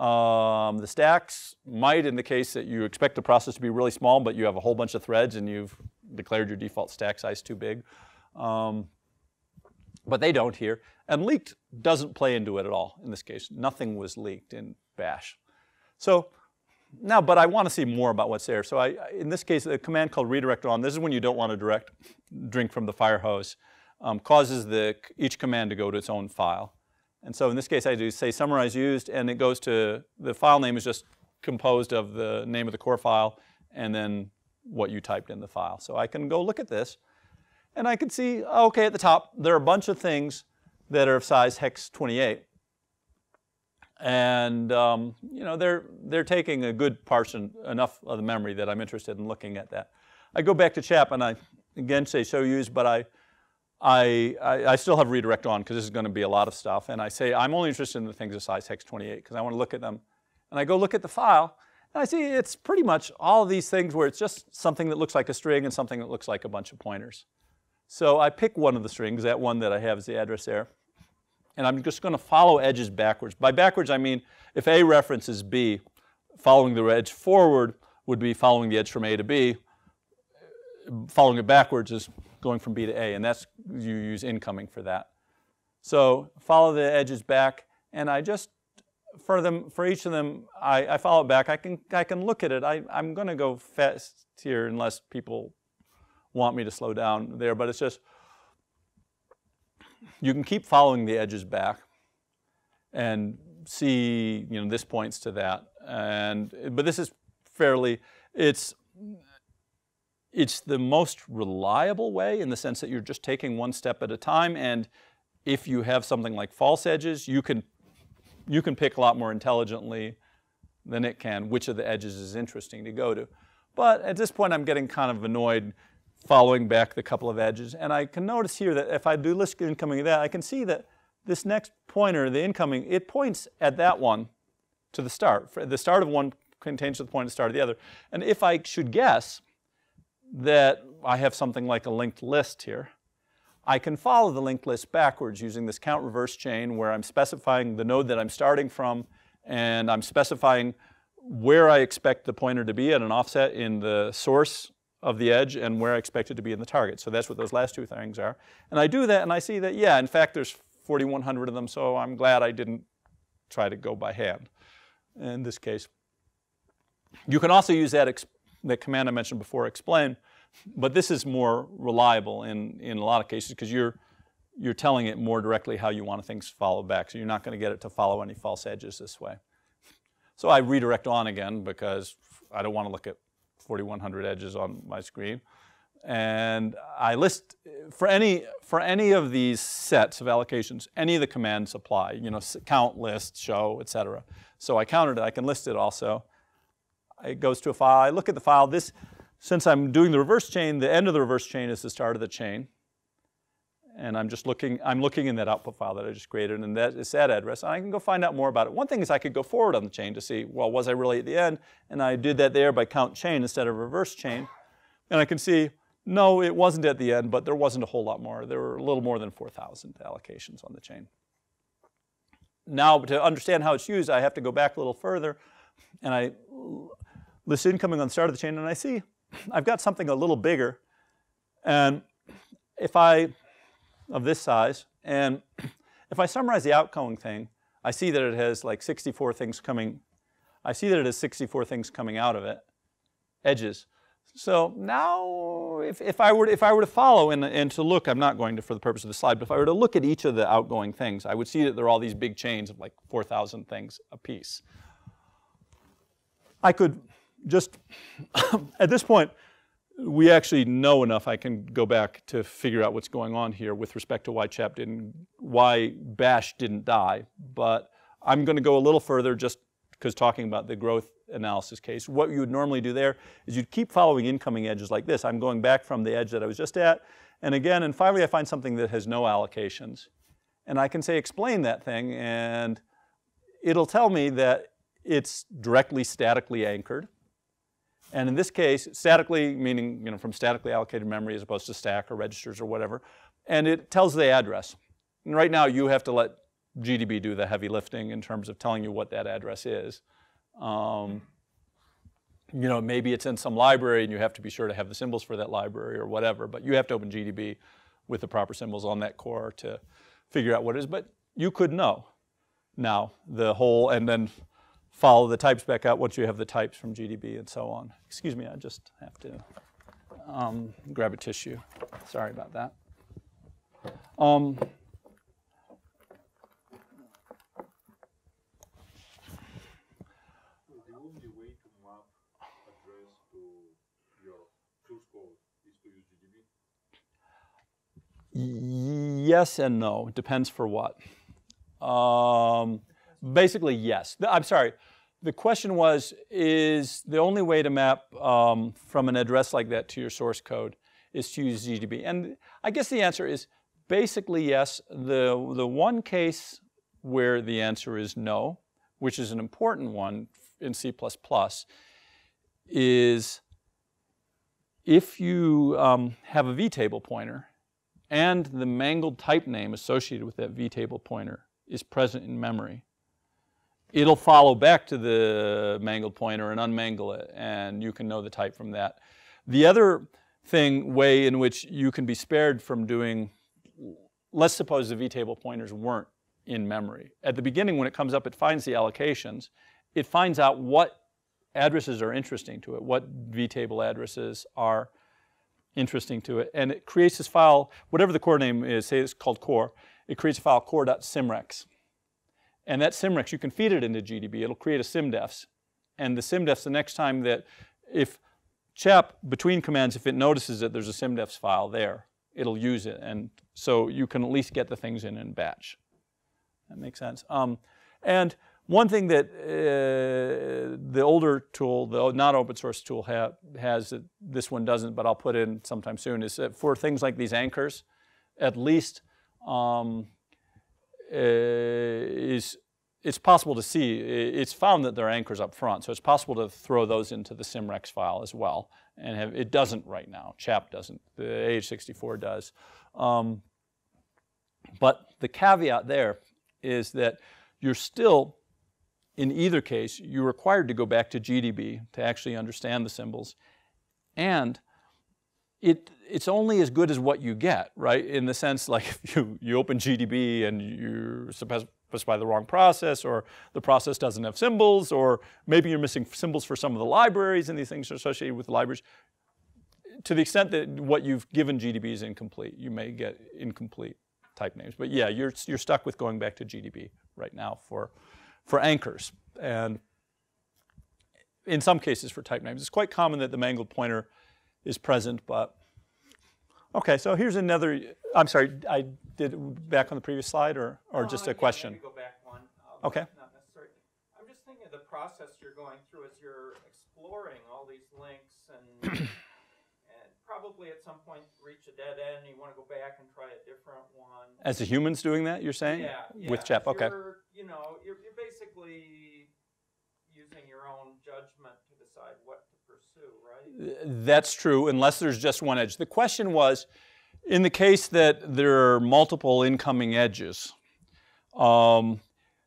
Um, the stacks might, in the case that you expect the process to be really small, but you have a whole bunch of threads and you've declared your default stack size too big. Um, but they don't here. And leaked doesn't play into it at all in this case. Nothing was leaked in bash. So now, but I want to see more about what's there. So I, in this case, a command called redirect on, this is when you don't want to direct drink from the fire hose, um, causes the, each command to go to its own file. And so in this case, I do say summarize used, and it goes to, the file name is just composed of the name of the core file and then what you typed in the file. So I can go look at this, and I can see, okay, at the top, there are a bunch of things that are of size hex twenty-eight. And um, you know, they're, they're taking a good portion, enough of the memory that I'm interested in looking at that. I go back to CHAP, and I again say show used, but I I, I still have redirect on because this is going to be a lot of stuff. And I say I'm only interested in the things of size hex twenty-eight because I want to look at them. And I go look at the file, and I see it's pretty much all of these things where it's just something that looks like a string and something that looks like a bunch of pointers. So I pick one of the strings, that one that I have is the address there. And I'm just going to follow edges backwards. By backwards, I mean if A references B, following the edge forward would be following the edge from A to B. Following it backwards is going from B to A, and that's, you use incoming for that. So follow the edges back, and I just, for them, for each of them, I, I follow it back. I can, I can look at it. I, I'm going to go fast here unless people want me to slow down there, but it's just, you can keep following the edges back and see, you know, this points to that. And, but this is fairly, it's, It's the most reliable way in the sense that you're just taking one step at a time, and if you have something like false edges, you can, you can pick a lot more intelligently than it can which of the edges is interesting to go to. But at this point, I'm getting kind of annoyed following back the couple of edges, and I can notice here that if I do list incoming of that, I can see that this next pointer, the incoming, it points at that one to the start. The start of one contains to the point of the start of the other. And if I should guess that I have something like a linked list here, I can follow the linked list backwards using this count reverse chain where I'm specifying the node that I'm starting from, and I'm specifying where I expect the pointer to be at an offset in the source of the edge and where I expect it to be in the target. So that's what those last two things are. And I do that, and I see that, yeah, in fact, there's forty-one hundred of them, so I'm glad I didn't try to go by hand in this case. You can also use that exp the command I mentioned before, explain, but this is more reliable in, in a lot of cases because you're, you're telling it more directly how you want things follow back, so you're not going to get it to follow any false edges this way. So I redirect on again because I don't want to look at forty-one hundred edges on my screen. And I list, for any, for any of these sets of allocations, any of the commands apply, you know, count, list, show, et cetera. So I counted it, I can list it also. It goes to a file, I look at the file. This, since I'm doing the reverse chain, the end of the reverse chain is the start of the chain. And I'm just looking, I'm looking in that output file that I just created, and that is that address. And I can go find out more about it. One thing is I could go forward on the chain to see, well, was I really at the end? And I did that there by count chain instead of reverse chain. And I can see, no, it wasn't at the end, but there wasn't a whole lot more. There were a little more than four thousand allocations on the chain. Now, to understand how it's used, I have to go back a little further, and I list incoming on the start of the chain, and I see I've got something a little bigger, and if I, of this size, and if I summarize the outgoing thing, I see that it has like sixty-four things coming, I see that it has sixty-four things coming out of it, edges. So now, if, if, I, were, if I were to follow and, and to look, I'm not going to for the purpose of the slide, but if I were to look at each of the outgoing things, I would see that there are all these big chains of like four thousand things apiece. I could just, at this point, we actually know enough. I can go back to figure out what's going on here with respect to why CHAP didn't, why bash didn't die. But I'm going to go a little further just because talking about the growth analysis case, what you would normally do there is you'd keep following incoming edges like this. I'm going back from the edge that I was just at, and again, and finally I find something that has no allocations. And I can say, explain that thing, and it'll tell me that it's directly statically anchored. And in this case, statically meaning, you know, from statically allocated memory as opposed to stack or registers or whatever. And it tells the address. And right now you have to let G D B do the heavy lifting in terms of telling you what that address is. Um, you know, maybe it's in some library and you have to be sure to have the symbols for that library or whatever, but you have to open G D B with the proper symbols on that core to figure out what it is, but you could know now the whole, and then follow the types back out once you have the types from G D B and so on. Excuse me, I just have to um, grab a tissue. Sorry about that. Um, The only way to map address to your source code is to use G D B? Yes and no. It depends for what. Um, Basically, yes. I'm sorry. The question was, is the only way to map um, from an address like that to your source code is to use G D B? And I guess the answer is basically yes. The, the one case where the answer is no, which is an important one in C plus plus, is if you um, have a Vtable pointer and the mangled type name associated with that Vtable pointer is present in memory, it'll follow back to the mangled pointer and unmangle it, and you can know the type from that. The other thing, way in which you can be spared from doing, let's suppose the Vtable pointers weren't in memory. At the beginning, when it comes up, it finds the allocations. It finds out what addresses are interesting to it, what Vtable addresses are interesting to it, and it creates this file, whatever the core name is, say it's called core, it creates a file core.simrex. And that simrex, you can feed it into G D B. It'll create a simdefs. And the simdefs, the next time that, if CHAP, between commands, if it notices that there's a simdefs file there, it'll use it. And so you can at least get the things in in batch. That makes sense. Um, and one thing that uh, the older tool, the not open source tool ha has, that this one doesn't, but I'll put in sometime soon, is that for things like these anchors, at least, um, Uh, is it's possible to see, it's found that there are anchors up front, so it's possible to throw those into the simrex file as well. And have, it doesn't right now, CHAP doesn't, the A H sixty-four does. Um, but the caveat there is that you're still, in either case, you're required to go back to G D B to actually understand the symbols. And It, it's only as good as what you get, right? In the sense, like if you, you open G D B and you specify the wrong process, or the process doesn't have symbols, or maybe you're missing symbols for some of the libraries, and these things are associated with libraries. To the extent that what you've given G D B is incomplete, you may get incomplete type names. But yeah, you're, you're stuck with going back to G D B right now for, for anchors. And in some cases for type names, it's quite common that the mangled pointer is present, but okay, so here's another, I'm sorry, I did back on the previous slide, or, or no, just a question? Go back one, um, okay. Not necessary. I'm just thinking of the process you're going through as you're exploring all these links, and, and probably at some point reach a dead end, you want to go back and try a different one. As the humans doing that, you're saying? Yeah. yeah. With CHAP, okay. You're, you know, you're, you're basically using your own judgment to decide what to pursue, right? That's true, unless there's just one edge. The question was, in the case that there are multiple incoming edges, um,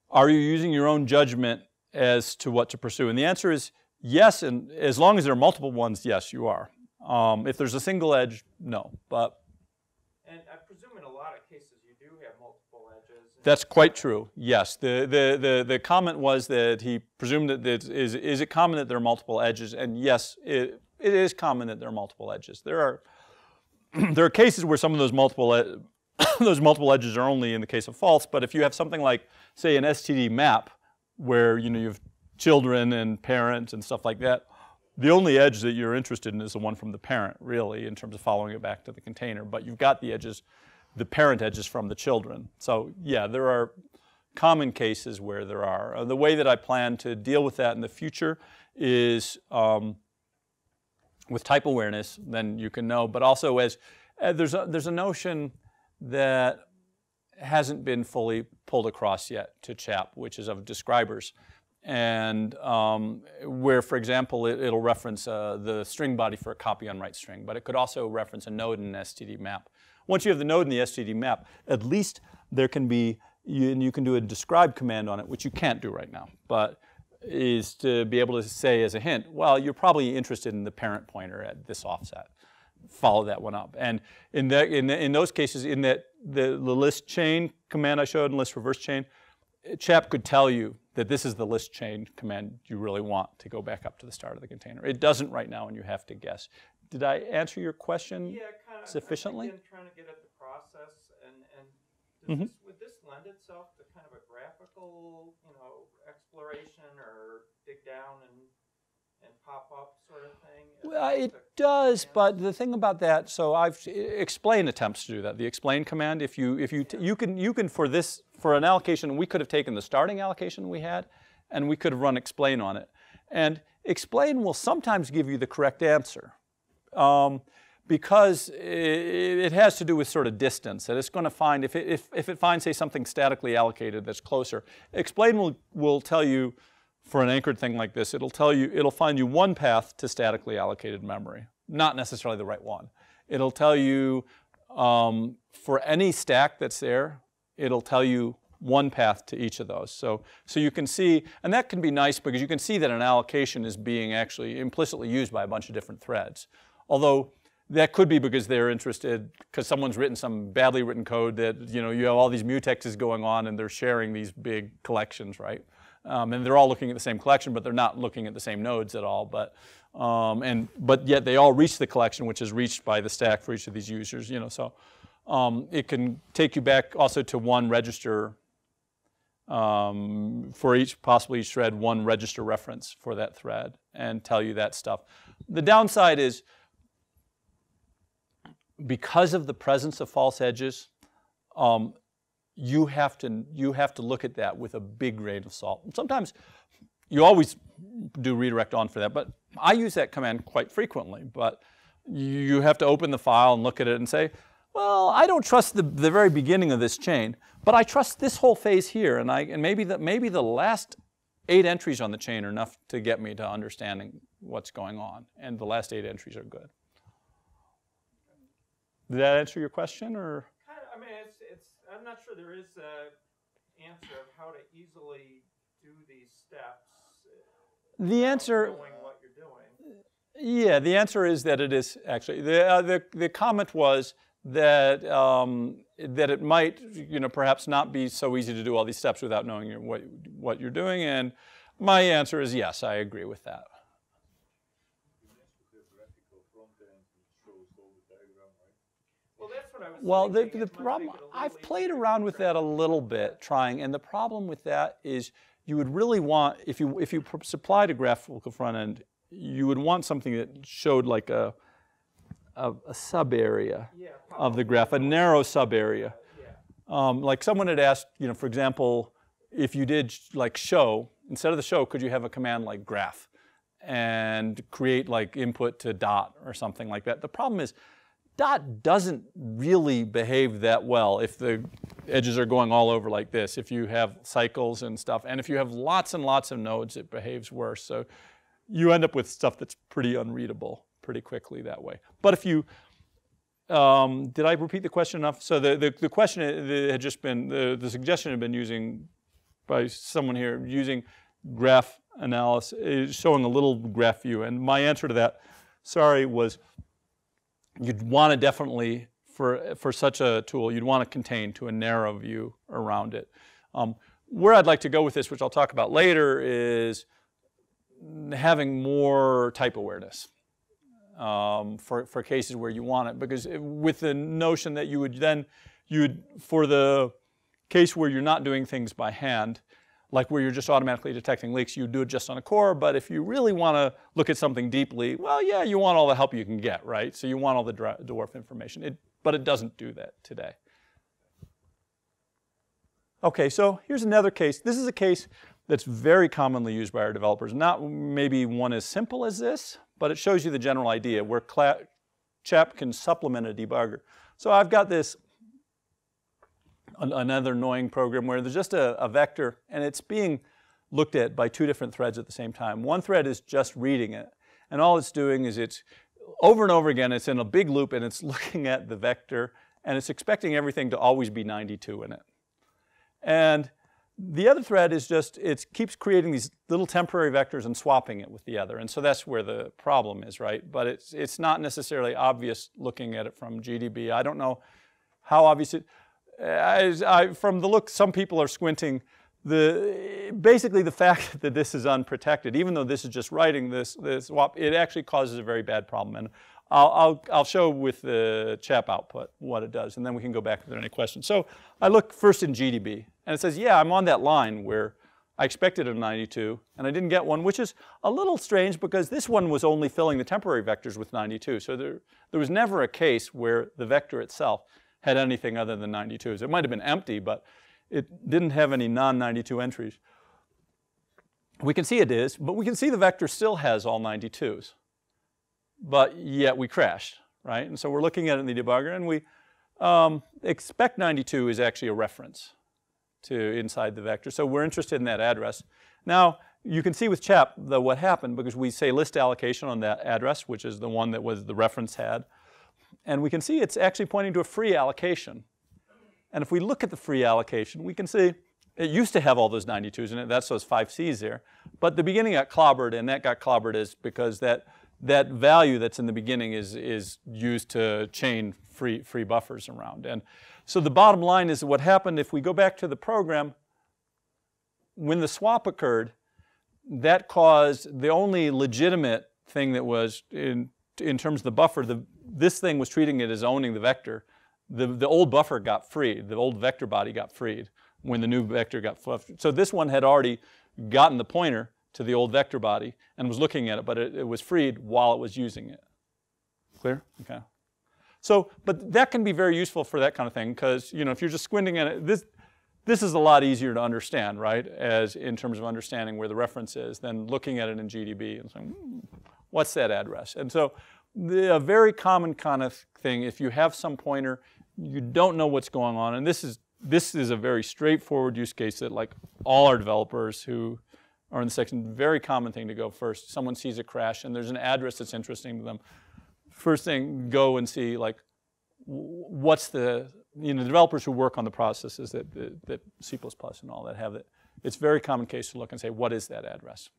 are you using your own judgment as to what to pursue? And the answer is yes, and as long as there are multiple ones, yes, you are. Um, if there's a single edge, no. But and I presume in a lot of cases you do have multiple edges. That's quite true, yes. The, the, the, the comment was that he presumed that, that is, is it common that there are multiple edges? And yes, it, it is common that there are multiple edges. There are, there are cases where some of those multiple, those multiple edges are only in the case of false, but if you have something like, say, an S T D map where, you know, you have children and parents and stuff like that, the only edge that you're interested in is the one from the parent, really, in terms of following it back to the container. But you've got the edges, the parent edges from the children. So yeah, there are common cases where there are. Uh, the way that I plan to deal with that in the future is um, with type awareness, then you can know, but also as uh, there's, a, there's a notion that hasn't been fully pulled across yet to CHAP, which is of describers. And um, where, for example, it, it'll reference uh, the string body for a copy on write string, but it could also reference a node in an S T D map. Once you have the node in the S T D map, at least there can be, you, you can do a describe command on it, which you can't do right now, but is to be able to say as a hint, well, you're probably interested in the parent pointer at this offset. Follow that one up. And in, the, in, the, in those cases, in that the, the list chain command I showed and list reverse chain, CHAP could tell you that this is the list chain command you really want to go back up to the start of the container. It doesn't right now, and you have to guess. Did I answer your question yeah, kind of, sufficiently? Yeah, I'm trying to get at the process, and, and does mm-hmm. this, would this lend itself to kind of a graphical, you know, exploration or dig down and, and pop up sort of thing? Well, it does, but the thing about that, so I've explain attempts to do that. The explain command, if you if you yeah. you can you can for this for an allocation, we could have taken the starting allocation we had, and we could have run explain on it, and explain will sometimes give you the correct answer. Um, because it has to do with sort of distance, that it's going to find, if it, if, if it finds, say, something statically allocated that's closer, explain will, will tell you, for an anchored thing like this, it'll tell you, it'll find you one path to statically allocated memory, not necessarily the right one. It'll tell you, um, for any stack that's there, it'll tell you one path to each of those. So, so you can see, and that can be nice because you can see that an allocation is being actually implicitly used by a bunch of different threads. Although that could be because they're interested, because someone's written some badly written code that, you know, you have all these mutexes going on and they're sharing these big collections, right? Um, and they're all looking at the same collection, but they're not looking at the same nodes at all. But, um, and, but yet they all reach the collection, which is reached by the stack for each of these users, you know, so um, it can take you back also to one register um, for each, possibly each thread, one register reference for that thread and tell you that stuff. The downside is, because of the presence of false edges, um, you have to you have to look at that with a big grain of salt. And sometimes you always do redirect on for that, but I use that command quite frequently. But you have to open the file and look at it and say, well, I don't trust the, the very beginning of this chain, but I trust this whole phase here, and I and maybe the maybe the last eight entries on the chain are enough to get me to understanding what's going on, and the last eight entries are good. Did that answer your question, or? Kind of, I mean, it's, it's, I'm not sure there is an answer of how to easily do these steps. The answer, knowing what you're doing. Yeah, the answer is that it is actually. The uh, the the comment was that um, that it might, you know, perhaps not be so easy to do all these steps without knowing your, what what you're doing. And my answer is yes, I agree with that. Well, the, the problem, I've played around with that a little bit, trying, and the problem with that is you would really want, if you, if you supplied a graphical front end, you would want something that showed like a, a, a sub area of the graph, a narrow sub area. Um, like someone had asked, you know, for example, if you did like show, instead of the show, could you have a command like graph and create like input to dot or something like that? The problem is, dot doesn't really behave that well if the edges are going all over like this, if you have cycles and stuff. And if you have lots and lots of nodes, it behaves worse. So you end up with stuff that's pretty unreadable pretty quickly that way. But if you, um, did I repeat the question enough? So the, the, the question had just been, the, the suggestion had been using, by someone here, using graph analysis, showing a little graph view. And my answer to that, sorry, was, you'd want to definitely, for, for such a tool, you'd want to contain to a narrow view around it. Um, where I'd like to go with this, which I'll talk about later, is having more type awareness um, for, for cases where you want it. Because it, with the notion that you would then, you would, for the case where you're not doing things by hand, like where you're just automatically detecting leaks, you do it just on a core, but if you really want to look at something deeply, well, yeah, you want all the help you can get, right? So you want all the dwarf information, it, but it doesn't do that today. Okay, so here's another case. This is a case that's very commonly used by our developers. Not maybe one as simple as this, but it shows you the general idea where CHAP can supplement a debugger. So I've got this, an, another annoying program where there's just a, a vector and it's being looked at by two different threads at the same time. One thread is just reading it, and all it's doing is it's over and over again, it's in a big loop and it's looking at the vector and it's expecting everything to always be ninety-two in it. And the other thread is just, it keeps creating these little temporary vectors and swapping it with the other. And so that's where the problem is, right? But it's, it's not necessarily obvious looking at it from G D B. I don't know how obvious it, I, I, from the look, some people are squinting. The, basically the fact that this is unprotected, even though this is just writing this, this swap, it actually causes a very bad problem. And I'll, I'll, I'll show with the CHAP output what it does, and then we can go back if there are any questions. So I look first in G D B, and it says, yeah, I'm on that line where I expected a ninety-two, and I didn't get one, which is a little strange because this one was only filling the temporary vectors with ninety-two. So there, there was never a case where the vector itself had anything other than ninety-twos. It might have been empty, but it didn't have any non ninety-two entries. We can see it is, but we can see the vector still has all ninety-twos. But yet we crashed, right? And so we're looking at it in the debugger, and we um, expect ninety-two is actually a reference to inside the vector. So we're interested in that address. Now, you can see with CHAP the, what happened, because we say list allocation on that address, which is the one that was the reference had. And we can see it's actually pointing to a free allocation. And if we look at the free allocation, we can see it used to have all those ninety-twos in it. That's those five C's there. But the beginning got clobbered, and that got clobbered is because that that value that's in the beginning is, is used to chain free, free buffers around. And so the bottom line is what happened if we go back to the program, when the swap occurred, that caused the only legitimate thing that was in, in terms of the buffer, the, this thing was treating it as owning the vector. The, the old buffer got freed, the old vector body got freed when the new vector got fluffed. So this one had already gotten the pointer to the old vector body and was looking at it, but it, it was freed while it was using it. Clear? Okay. So, but that can be very useful for that kind of thing because, you know, if you're just squinting at it, this, this is a lot easier to understand, right, as in terms of understanding where the reference is than looking at it in G D B and saying, hmm, what's that address? And so the, a very common kind of thing, if you have some pointer, you don't know what's going on, and this is, this is a very straightforward use case that like all our developers who or in the section, very common thing to go first. Someone sees a crash and there's an address that's interesting to them. First thing, go and see like what's the, you know, the developers who work on the processes that, that, that C plus plus and all that have it. It's a very common case to look and say, what is that address?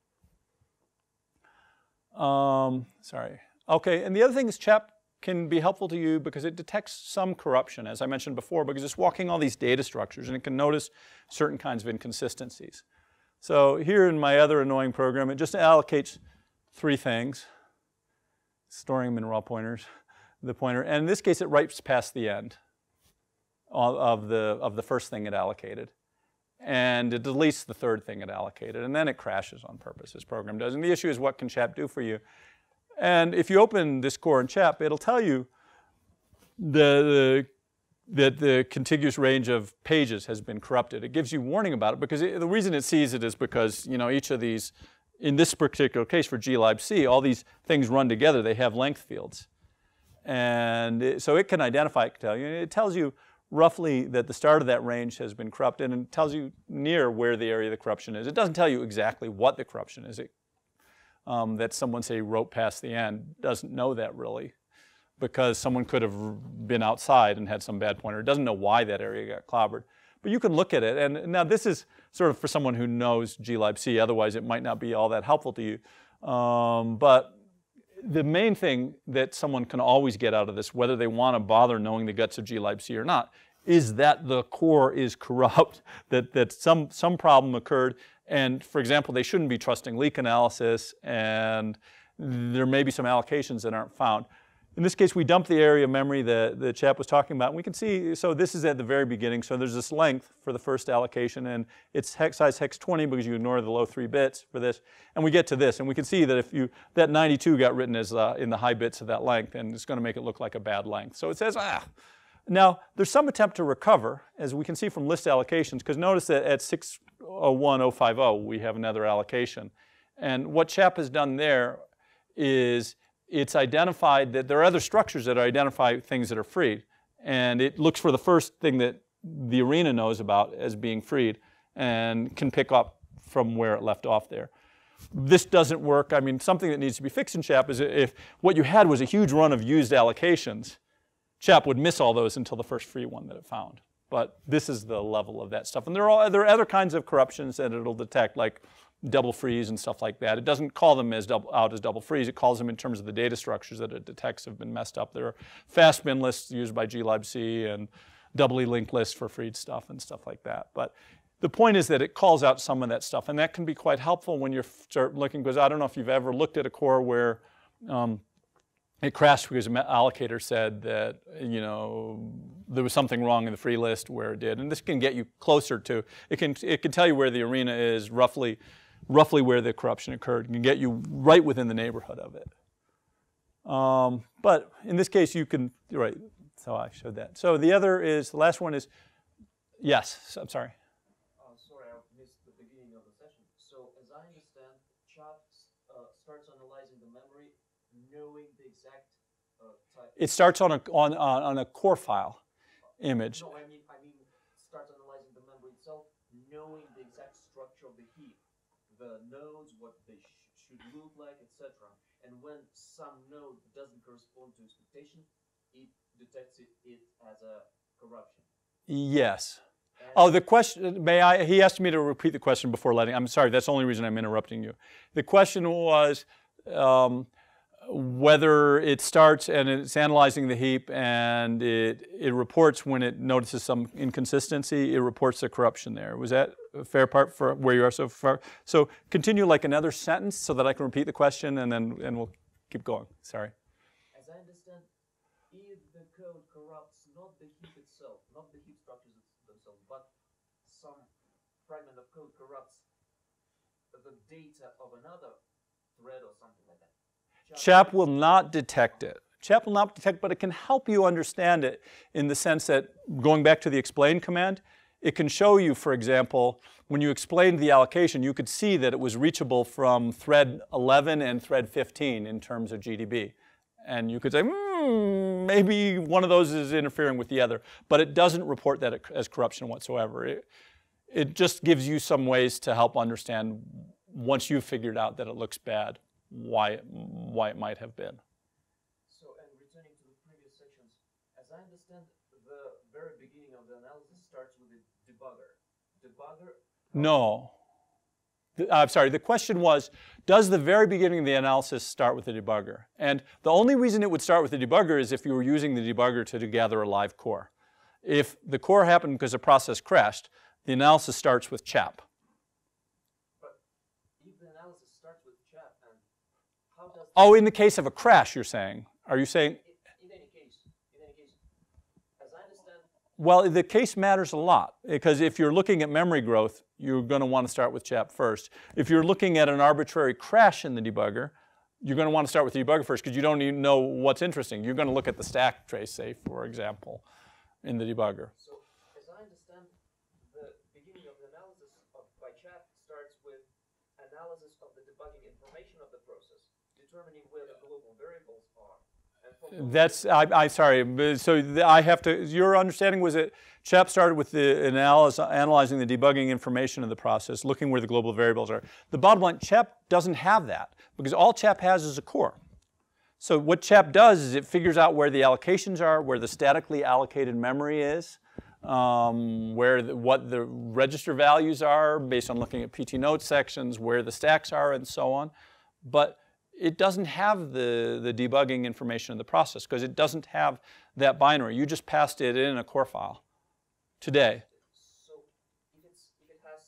Um, sorry. Okay, and the other thing is CHAP can be helpful to you because it detects some corruption, as I mentioned before, because it's walking all these data structures and it can notice certain kinds of inconsistencies. So here in my other annoying program, it just allocates three things, storing them in raw pointers, the pointer, and in this case it writes past the end of the, of the first thing it allocated. And it deletes the third thing it allocated, and then it crashes on purpose, this program does. And the issue is what can CHAP do for you? And if you open this core in CHAP, it'll tell you the, the that the contiguous range of pages has been corrupted. It gives you warning about it because it, the reason it sees it is because, you know, each of these, in this particular case for glibc, all these things run together. They have length fields. And it, so it can identify, it can tell you, and it tells you roughly that the start of that range has been corrupted and it tells you near where the area of the corruption is. It doesn't tell you exactly what the corruption is. It, um, that someone, say, wrote past the end doesn't know that really, because someone could have been outside and had some bad pointer. It doesn't know why that area got clobbered. But you can look at it, and now this is sort of for someone who knows glibc, otherwise it might not be all that helpful to you. Um, but the main thing that someone can always get out of this, whether they want to bother knowing the guts of glibc or not, is that the core is corrupt, that, that some, some problem occurred, and for example, they shouldn't be trusting leak analysis, and there may be some allocations that aren't found. In this case, we dump the area of memory that the chap was talking about. And we can see, so this is at the very beginning. So there's this length for the first allocation, and it's hex size hex twenty because you ignore the low three bits for this. And we get to this, and we can see that if you, that ninety-two got written as uh, in the high bits of that length, and it's going to make it look like a bad length. So it says, ah, Now, there's some attempt to recover, as we can see from list allocations, because notice that at six oh one oh five oh, we have another allocation. And what CHAP has done there is it's identified that there are other structures that identify things that are freed. And it looks for the first thing that the arena knows about as being freed and can pick up from where it left off there. This doesn't work. I mean, something that needs to be fixed in CHAP is if what you had was a huge run of used allocations, CHAP would miss all those until the first free one that it found. But this is the level of that stuff. And there are, all, there are other kinds of corruptions that it'll detect, like double frees and stuff like that. It doesn't call them as double, out as double frees. It calls them in terms of the data structures that it detects have been messed up. There are fast bin lists used by glibc and doubly linked lists for freed stuff and stuff like that. But the point is that it calls out some of that stuff. And that can be quite helpful when you start looking, because I don't know if you've ever looked at a core where um, it crashed because an allocator said that, you know, there was something wrong in the free list where it did. And this can get you closer to, it can, it can tell you where the arena is, roughly, roughly where the corruption occurred. It can get you right within the neighborhood of it. Um, but in this case, you can, right, so I showed that. So the other is, the last one is, yes, I'm sorry. Knowing the exact uh, type. It starts on a on on a core file image. No, I mean I mean starts analyzing the memory itself, knowing the exact structure of the heap, the nodes, what they sh should look like, et cetera. And when some node doesn't correspond to expectation, it detects it, it as a corruption. Yes. And oh, the question. May I? He asked me to repeat the question before letting. I'm sorry. That's the only reason I'm interrupting you. The question was. Um, whether it starts and it's analyzing the heap and it, it reports when it notices some inconsistency, it reports the corruption there. Was that a fair part for where you are so far? So continue like another sentence so that I can repeat the question and then and we'll keep going. Sorry. As I understand, if the code corrupts not the heap itself, not the heap structures themselves, but some fragment of code corrupts the data of another thread or something like that. CHAP will not detect it. CHAP will not detect, but it can help you understand it in the sense that, going back to the explain command, it can show you, for example, when you explained the allocation, you could see that it was reachable from thread eleven and thread fifteen in terms of G D B. And you could say, hmm, maybe one of those is interfering with the other. But it doesn't report that as corruption whatsoever. It, it just gives you some ways to help understand, once you've figured out that it looks bad, why it, why it might have been. So, and returning to the previous sections, as I understand, the very beginning of the analysis starts with the debugger. Debugger? No. The, I'm sorry, the question was, does the very beginning of the analysis start with the debugger? And the only reason it would start with the debugger is if you were using the debugger to, to gather a live core. If the core happened because the process crashed, the analysis starts with CHAP. Oh, in the case of a crash, you're saying? Are you saying? In, in any case, in any case, as I understand. Well, the case matters a lot, because if you're looking at memory growth, you're going to want to start with CHAP first. If you're looking at an arbitrary crash in the debugger, you're going to want to start with the debugger first, because you don't even know what's interesting. You're going to look at the stack trace, say, for example, in the debugger. So, as I understand, the beginning of the analysis of, by CHAP starts with analysis of the debugging information of the process. Determining where the global variables are. That's, I, I'm sorry, so I have to, your understanding was that CHAP started with the analysis, analyzing the debugging information of the process, looking where the global variables are. The bottom line, CHAP doesn't have that, because all CHAP has is a core. So what CHAP does is it figures out where the allocations are, where the statically allocated memory is, Um, where the, what the register values are based on looking at P T note sections, where the stacks are, and so on. But it doesn't have the, the debugging information in the process, because it doesn't have that binary. You just passed it in a core file today. So if, it's, if it has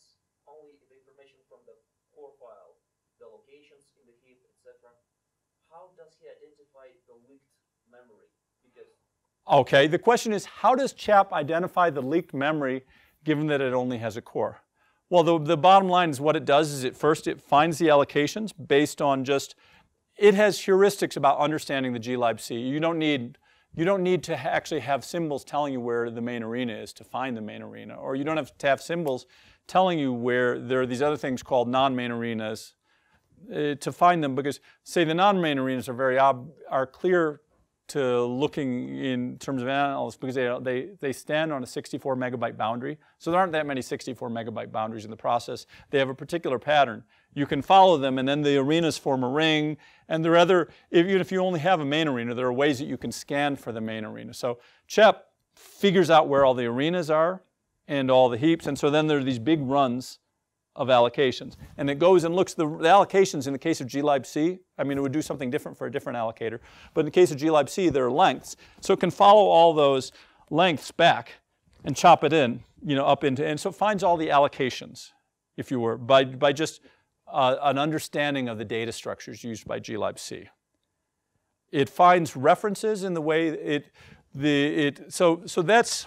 only the information from the core file, the locations in the heap, et cetera, how does he identify the leaked memory? Because okay, the question is, how does CHAP identify the leaked memory given that it only has a core? Well, the, the bottom line is what it does is it first it finds the allocations based on just, it has heuristics about understanding the glibc. You don't need you don't need to ha actually have symbols telling you where the main arena is to find the main arena, or you don't have to have symbols telling you where there are these other things called non-main arenas uh, to find them, because, say, the non-main arenas are very ob are clear to looking in terms of analysis because they, they, they stand on a sixty-four megabyte boundary. So there aren't that many sixty-four megabyte boundaries in the process. They have a particular pattern. You can follow them, and then the arenas form a ring. And there are other, even if you only have a main arena, there are ways that you can scan for the main arena. So CHAP figures out where all the arenas are and all the heaps. And so then there are these big runs of allocations. And it goes and looks, the, the allocations in the case of glibc, I mean, it would do something different for a different allocator. But in the case of glibc, there are lengths. So it can follow all those lengths back and chop it in, you know, up into, and so it finds all the allocations, if you were, by, by just uh, an understanding of the data structures used by glibc. It finds references in the way it, the, it, so, so that's,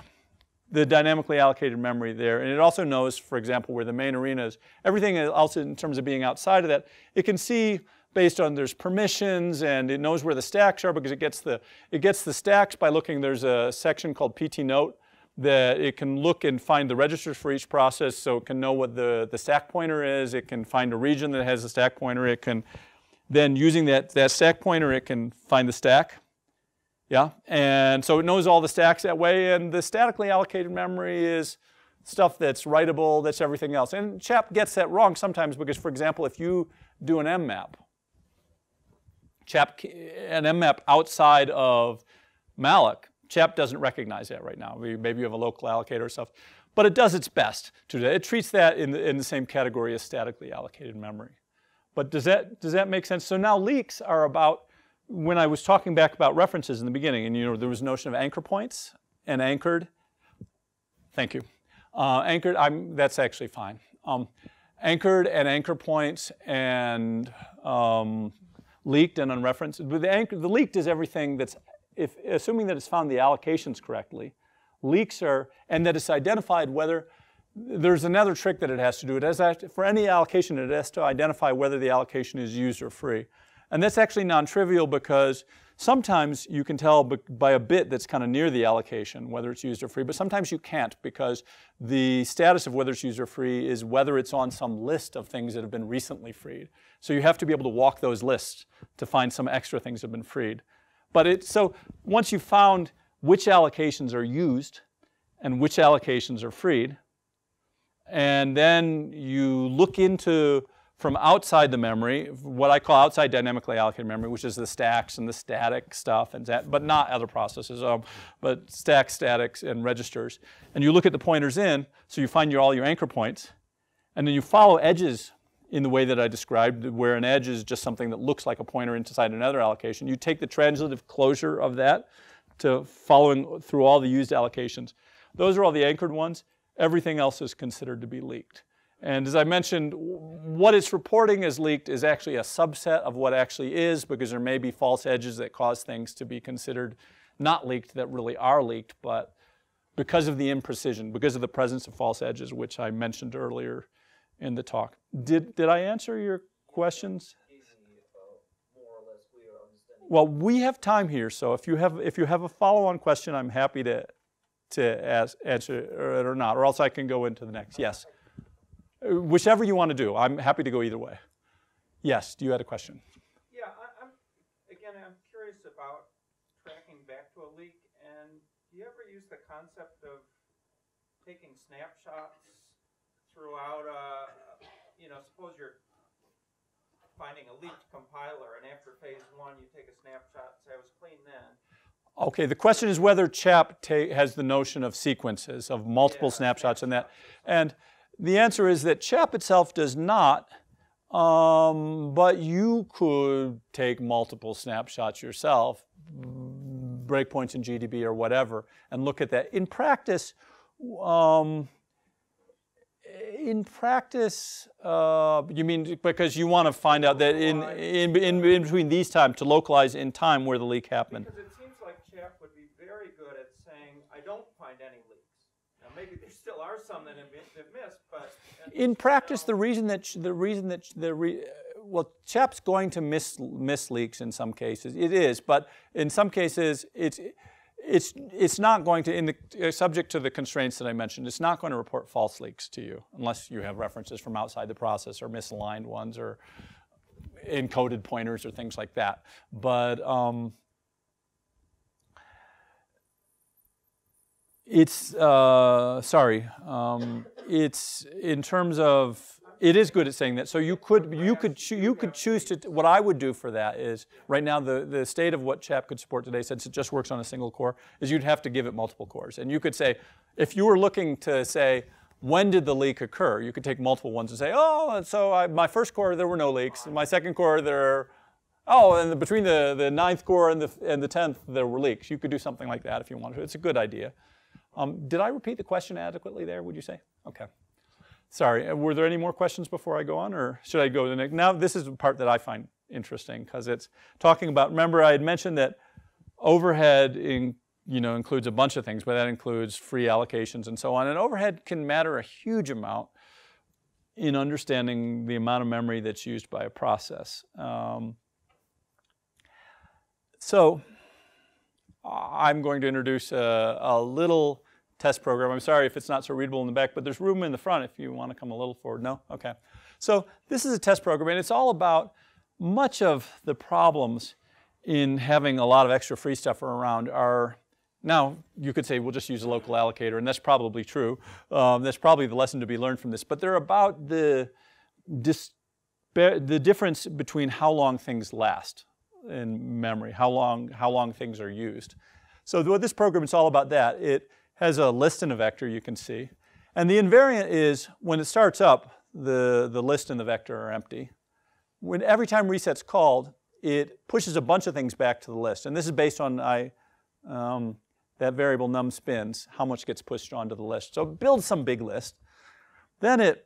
the dynamically allocated memory there. And it also knows, for example, where the main arena is. Everything else in terms of being outside of that, it can see based on there's permissions, and it knows where the stacks are because it gets the, it gets the stacks by looking. There's a section called P T note that it can look and find the registers for each process, so it can know what the, the stack pointer is. It can find a region that has a stack pointer. It can then, using that, that stack pointer, it can find the stack. Yeah, and so it knows all the stacks that way, and the statically allocated memory is stuff that's writable, that's everything else. And CHAP gets that wrong sometimes because, for example, if you do an mmap, CHAP, an mmap outside of malloc, CHAP doesn't recognize that right now. Maybe you have a local allocator or stuff, but it does its best to do that. It treats that in the, in the same category as statically allocated memory. But does that, does that make sense? So now leaks are about, when I was talking back about references in the beginning, and you know, there was a notion of anchor points and anchored. Thank you. Uh, anchored, I'm, that's actually fine. Um, anchored and anchor points and um, leaked and unreferenced. But the, anchor, the leaked is everything that's, if, assuming that it's found the allocations correctly, leaks are, and that it's identified whether, there's another trick that it has to do. It has to, for any allocation, it has to identify whether the allocation is used or free. And that's actually non-trivial because sometimes you can tell by a bit that's kind of near the allocation whether it's used or free, but sometimes you can't because the status of whether it's used or free is whether it's on some list of things that have been recently freed. So you have to be able to walk those lists to find some extra things that have been freed. But it, so once you've found which allocations are used and which allocations are freed, and then you look into from outside the memory, what I call outside dynamically allocated memory, which is the stacks and the static stuff, and that, but not other processes, um, but stacks, statics, and registers. And you look at the pointers in, so you find your, all your anchor points, and then you follow edges in the way that I described, where an edge is just something that looks like a pointer inside another allocation. You take the translative closure of that to following through all the used allocations. Those are all the anchored ones. Everything else is considered to be leaked. And as I mentioned, what it's reporting as leaked is actually a subset of what actually is, because there may be false edges that cause things to be considered not leaked that really are leaked, but because of the imprecision, because of the presence of false edges, which I mentioned earlier in the talk. Did, did I answer your questions? Well, we have time here, so if you have, if you have a follow-on question, I'm happy to, to ask, answer it or not, or else I can go into the next. Yes. Whichever you want to do, I'm happy to go either way. Yes, you had a question. Yeah, I, I'm, again, I'm curious about tracking back to a leak. And do you ever use the concept of taking snapshots throughout a, you know, suppose you're finding a leaked compiler, and after phase one, you take a snapshot and say, I was clean then. Okay, the question is whether CHAP has the notion of sequences, of multiple yeah, snapshots and that. And the answer is that CHAP itself does not, um, but you could take multiple snapshots yourself, breakpoints in G D B or whatever, and look at that. In practice, um, in practice, uh, you mean because you want to find out that in, in, in, in between these time, to localize in time where the leak happened. Because it seems like CHAP would be very good at saying, I don't find any leaks. Maybe there still are some that have missed, but in practice, the reason that the reason that the re, well, CHAP's going to miss, miss leaks in some cases. It is, but in some cases, it's, it's, it's not going to, in the, uh, subject to the constraints that I mentioned, it's not going to report false leaks to you unless you have references from outside the process or misaligned ones or encoded pointers or things like that. But um, it's, uh, sorry, um, it's in terms of, it is good at saying that. So you could you could you could choose to. What I would do for that is right now the the state of what CHAP could support today, since it just works on a single core, is you'd have to give it multiple cores. And you could say, if you were looking to say when did the leak occur, you could take multiple ones and say, oh, so I, my first core there were no leaks, my second core there are, oh, and the, between the the ninth core and the and the tenth there were leaks. You could do something like that if you wanted to. It's a good idea. Um, did I repeat the question adequately there? Would you say? Okay. Sorry, were there any more questions before I go on, or should I go to the next? Now, this is the part that I find interesting because it's talking about, remember I had mentioned that overhead in, you know, includes a bunch of things, but that includes free allocations and so on. And overhead can matter a huge amount in understanding the amount of memory that's used by a process. Um, so I'm going to introduce a, a little test program. I'm sorry if it's not so readable in the back, but there's room in the front if you want to come a little forward. No? Okay. So this is a test program, and it's all about much of the problems in having a lot of extra free stuff around are, now you could say we'll just use a local allocator, and that's probably true. Um, that's probably the lesson to be learned from this, but they're about the, the difference between how long things last in memory, how long, how long things are used. So th this program is all about that. It has a list and a vector, you can see. And the invariant is when it starts up, the, the list and the vector are empty. When every time reset's called, it pushes a bunch of things back to the list. And this is based on I, um, that variable num spins, how much gets pushed onto the list. So it builds some big list. Then it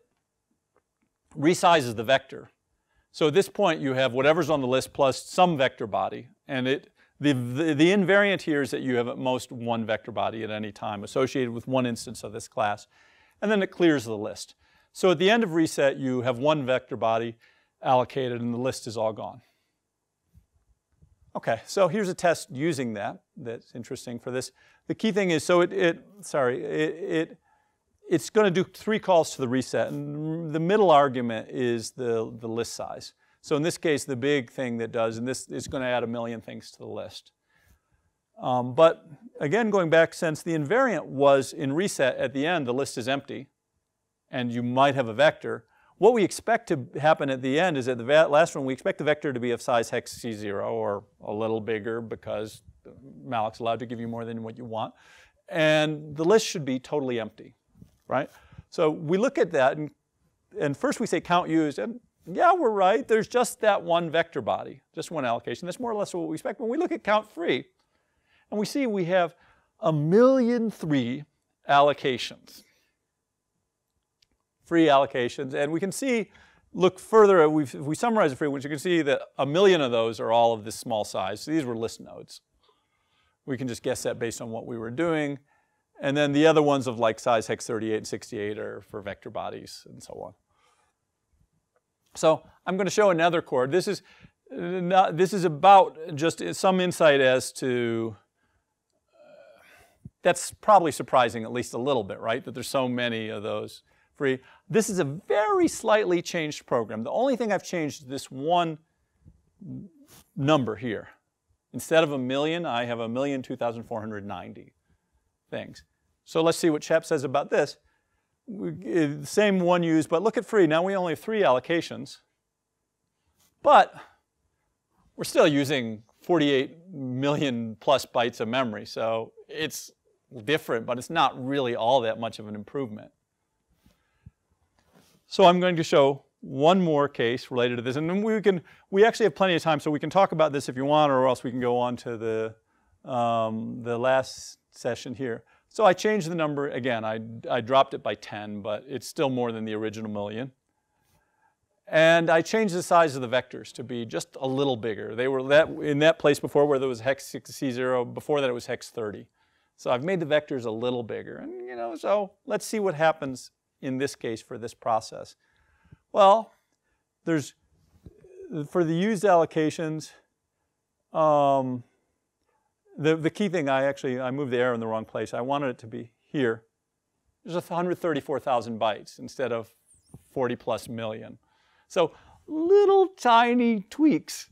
resizes the vector. So at this point, you have whatever's on the list plus some vector body. And it The, the, the invariant here is that you have at most one vector body at any time associated with one instance of this class, and then it clears the list. So at the end of reset, you have one vector body allocated and the list is all gone. Okay, so here's a test using that that's interesting for this. The key thing is, so it, it sorry, it, it it's going to do three calls to the reset, and the middle argument is the, the list size. So in this case, the big thing that does, and this is going to add a million things to the list. Um, but again, going back, since the invariant was in reset at the end, the list is empty, and you might have a vector. What we expect to happen at the end is at the last one, we expect the vector to be of size hex C zero or a little bigger because malloc's allowed to give you more than what you want. And the list should be totally empty, right? So we look at that, and, and first we say count used. And yeah, we're right. There's just that one vector body, just one allocation. That's more or less what we expect. When we look at count three, and we see we have a million three allocations, free allocations. And we can see, look further, we've, if we summarize the free ones, you can see that a million of those are all of this small size. So these were list nodes. We can just guess that based on what we were doing. And then the other ones of like size hex thirty-eight and sixty-eight are for vector bodies and so on. So I'm going to show another core. This is not, this is about just some insight as to, uh, that's probably surprising at least a little bit, right? That there's so many of those free. This is a very slightly changed program. The only thing I've changed is this one number here. Instead of a million, I have a million two thousand four hundred ninety things. So let's see what CHAP says about this. We, same one used, but look at free. Now we only have three allocations, but we're still using forty-eight million plus bytes of memory. So it's different, but it's not really all that much of an improvement. So I'm going to show one more case related to this, and then we can we actually have plenty of time, so we can talk about this if you want, or else we can go on to the um, the last session here. So I changed the number again. I, I dropped it by ten, but it's still more than the original million. And I changed the size of the vectors to be just a little bigger. They were that, in that place before where there was hex C zero. Before that, it was hex thirty. So I've made the vectors a little bigger. And you know, so let's see what happens in this case for this process. Well, there's for the used allocations, um, the, the key thing, I actually, I moved the error in the wrong place. I wanted it to be here. There's one hundred thirty-four thousand bytes instead of forty plus million. So little tiny tweaks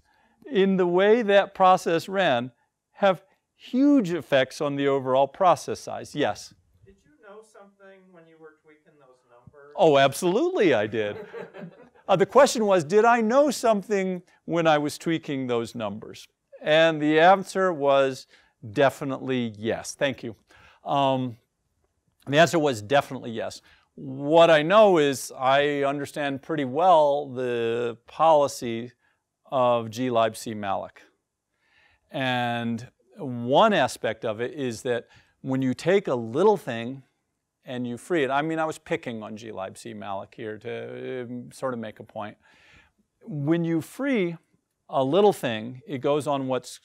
in the way that process ran have huge effects on the overall process size. Yes? Did you know something when you were tweaking those numbers? Oh, absolutely I did. Uh, the question was, did I know something when I was tweaking those numbers? And the answer was definitely yes. Thank you. Um, the answer was definitely yes. What I know is I understand pretty well the policy of glibc malloc. And one aspect of it is that when you take a little thing and you free it, I mean, I was picking on glibc malloc here to sort of make a point. When you free a little thing, it goes on what's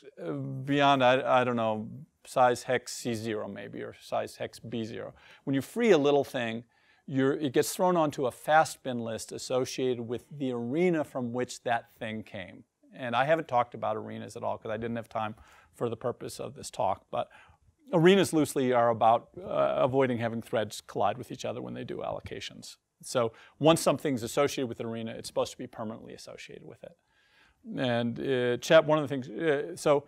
beyond, I, I don't know, size hex C zero maybe, or size hex B zero. When you free a little thing, you're, it gets thrown onto a fast bin list associated with the arena from which that thing came. And I haven't talked about arenas at all because I didn't have time for the purpose of this talk, but arenas loosely are about uh, avoiding having threads collide with each other when they do allocations. So once something's associated with an arena, it's supposed to be permanently associated with it. And uh, CHAP, one of the things, uh, so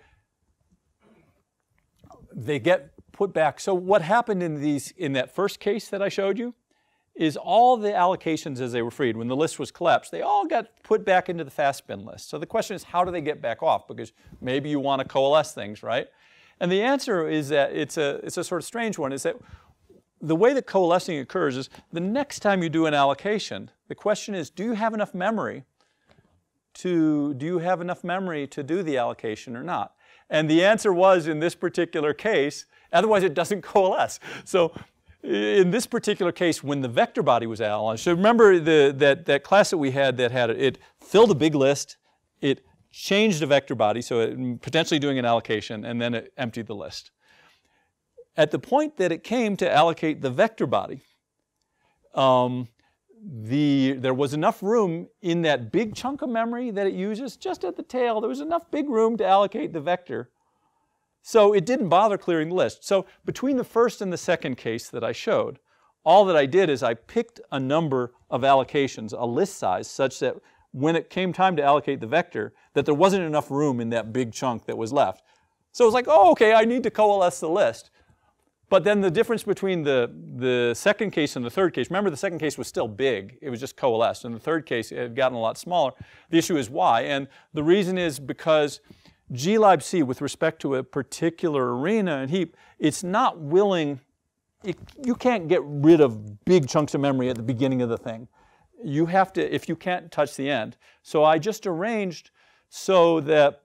they get put back. So what happened in these, in that first case that I showed you, is all the allocations as they were freed, when the list was collapsed, they all got put back into the fast bin list. So the question is, how do they get back off? Because maybe you want to coalesce things, right? And the answer is that it's a, it's a sort of strange one, is that the way that coalescing occurs is the next time you do an allocation, the question is, do you have enough memory to, do you have enough memory to do the allocation or not? And the answer was, in this particular case, otherwise it doesn't coalesce. So in this particular case, when the vector body was allocated, so remember the, that, that class that we had that had, it filled a big list, it changed the vector body, so it potentially doing an allocation, and then it emptied the list. At the point that it came to allocate the vector body, um, the, there was enough room in that big chunk of memory that it uses, just at the tail, there was enough big room to allocate the vector. So it didn't bother clearing the list. So between the first and the second case that I showed, all that I did is I picked a number of allocations, a list size, such that when it came time to allocate the vector, that there wasn't enough room in that big chunk that was left. So it was like, oh, okay, I need to coalesce the list. But then the difference between the, the second case and the third case, remember the second case was still big, it was just coalesced. In the third case, it had gotten a lot smaller. The issue is why, and the reason is because glibc, with respect to a particular arena and heap, it's not willing, it, you can't get rid of big chunks of memory at the beginning of the thing. You have to, if you can't touch the end. So I just arranged so that,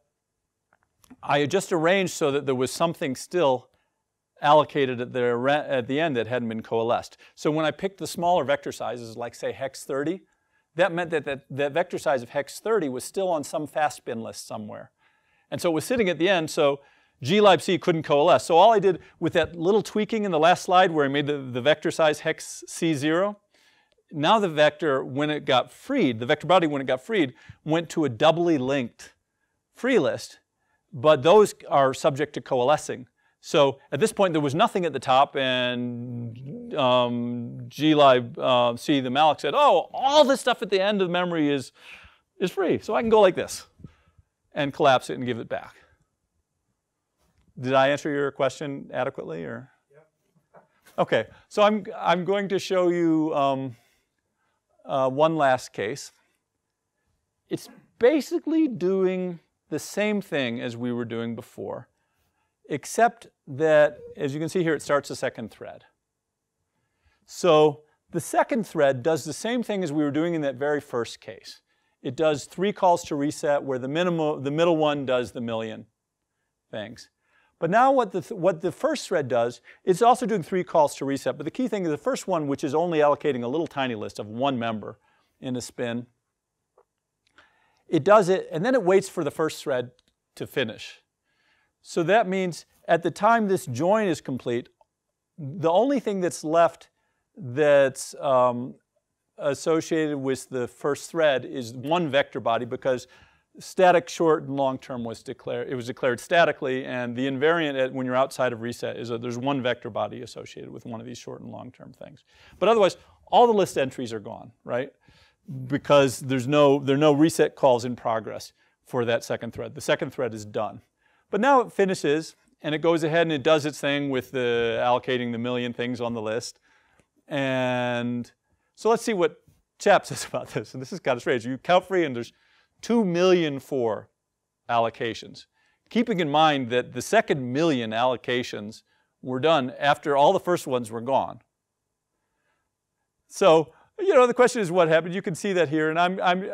I just arranged so that there was something still allocated at the, at the end that hadn't been coalesced. So when I picked the smaller vector sizes, like say hex thirty, that meant that that, that vector size of hex thirty was still on some fast bin list somewhere. And so it was sitting at the end, so glibc couldn't coalesce. So all I did with that little tweaking in the last slide where I made the, the vector size hex C zero, now the vector, when it got freed, the vector body when it got freed, went to a doubly linked free list, but those are subject to coalescing. So at this point, there was nothing at the top, and um, glibc, the malloc, said, oh, all this stuff at the end of memory is, is free, so I can go like this and collapse it and give it back. Did I answer your question adequately, or? Yeah. Okay, so I'm, I'm going to show you um, Uh, one last case. It's basically doing the same thing as we were doing before, except that, as you can see here, it starts a second thread. So the second thread does the same thing as we were doing in that very first case. It does three calls to reset, where the, minimum, the middle one does the million things. But now what the, th what the first thread does, it's also doing three calls to reset, but the key thing is the first one, which is only allocating a little tiny list of one member in a spin, it does it, and then it waits for the first thread to finish. So that means at the time this join is complete, the only thing that's left that's um, associated with the first thread is one vector body, because static short and long term was declared, it was declared statically, and the invariant at, when you're outside of reset is that there's one vector body associated with one of these short and long term things. But otherwise, all the list entries are gone, right? Because there's no, there are no reset calls in progress for that second thread. The second thread is done. But now it finishes, and it goes ahead and it does its thing with the allocating the million things on the list. And so let's see what CHAP says about this. And this is kind of strange. You count free, and there's two million four allocations. Keeping in mind that the second million allocations were done after all the first ones were gone. So, you know, the question is what happened. You can see that here, and I'm, I'm,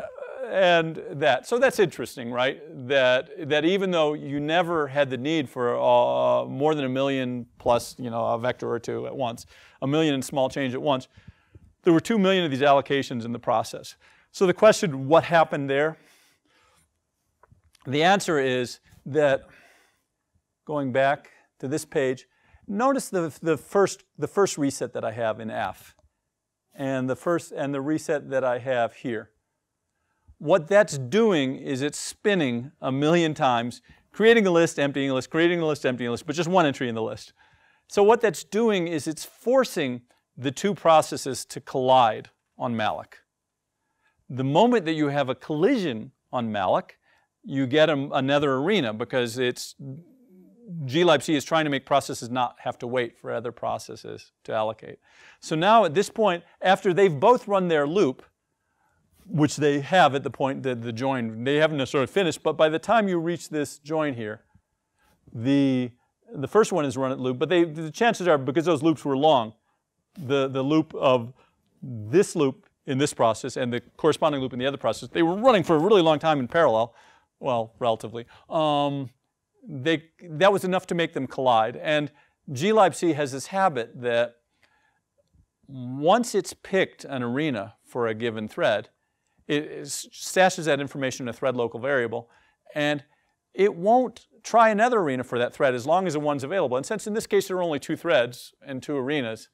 and that. So that's interesting, right? That that even though you never had the need for uh, more than a million plus, you know, a vector or two at once, a million and small change at once, there were two million of these allocations in the process. So the question, what happened there? The answer is that, going back to this page, notice the the first the first reset that I have in F. And the first and the reset that I have here. What that's doing is it's spinning a million times, creating a list, emptying a list, creating a list, emptying a list, but just one entry in the list. So what that's doing is it's forcing the two processes to collide on malloc. The moment that you have a collision on malloc, you get a, another arena, because it's glibc is trying to make processes not have to wait for other processes to allocate. So now at this point, after they've both run their loop, which they have at the point that the join, they haven't necessarily finished, but by the time you reach this join here, the, the first one is run at loop, but they, the chances are, because those loops were long, the, the loop of this loop in this process and the corresponding loop in the other process, they were running for a really long time in parallel, well, relatively. Um, They, that was enough to make them collide. And glibc has this habit that once it's picked an arena for a given thread, it, it stashes that information in a thread local variable, and it won't try another arena for that thread as long as the one's available. And since in this case there are only two threads and two arenas,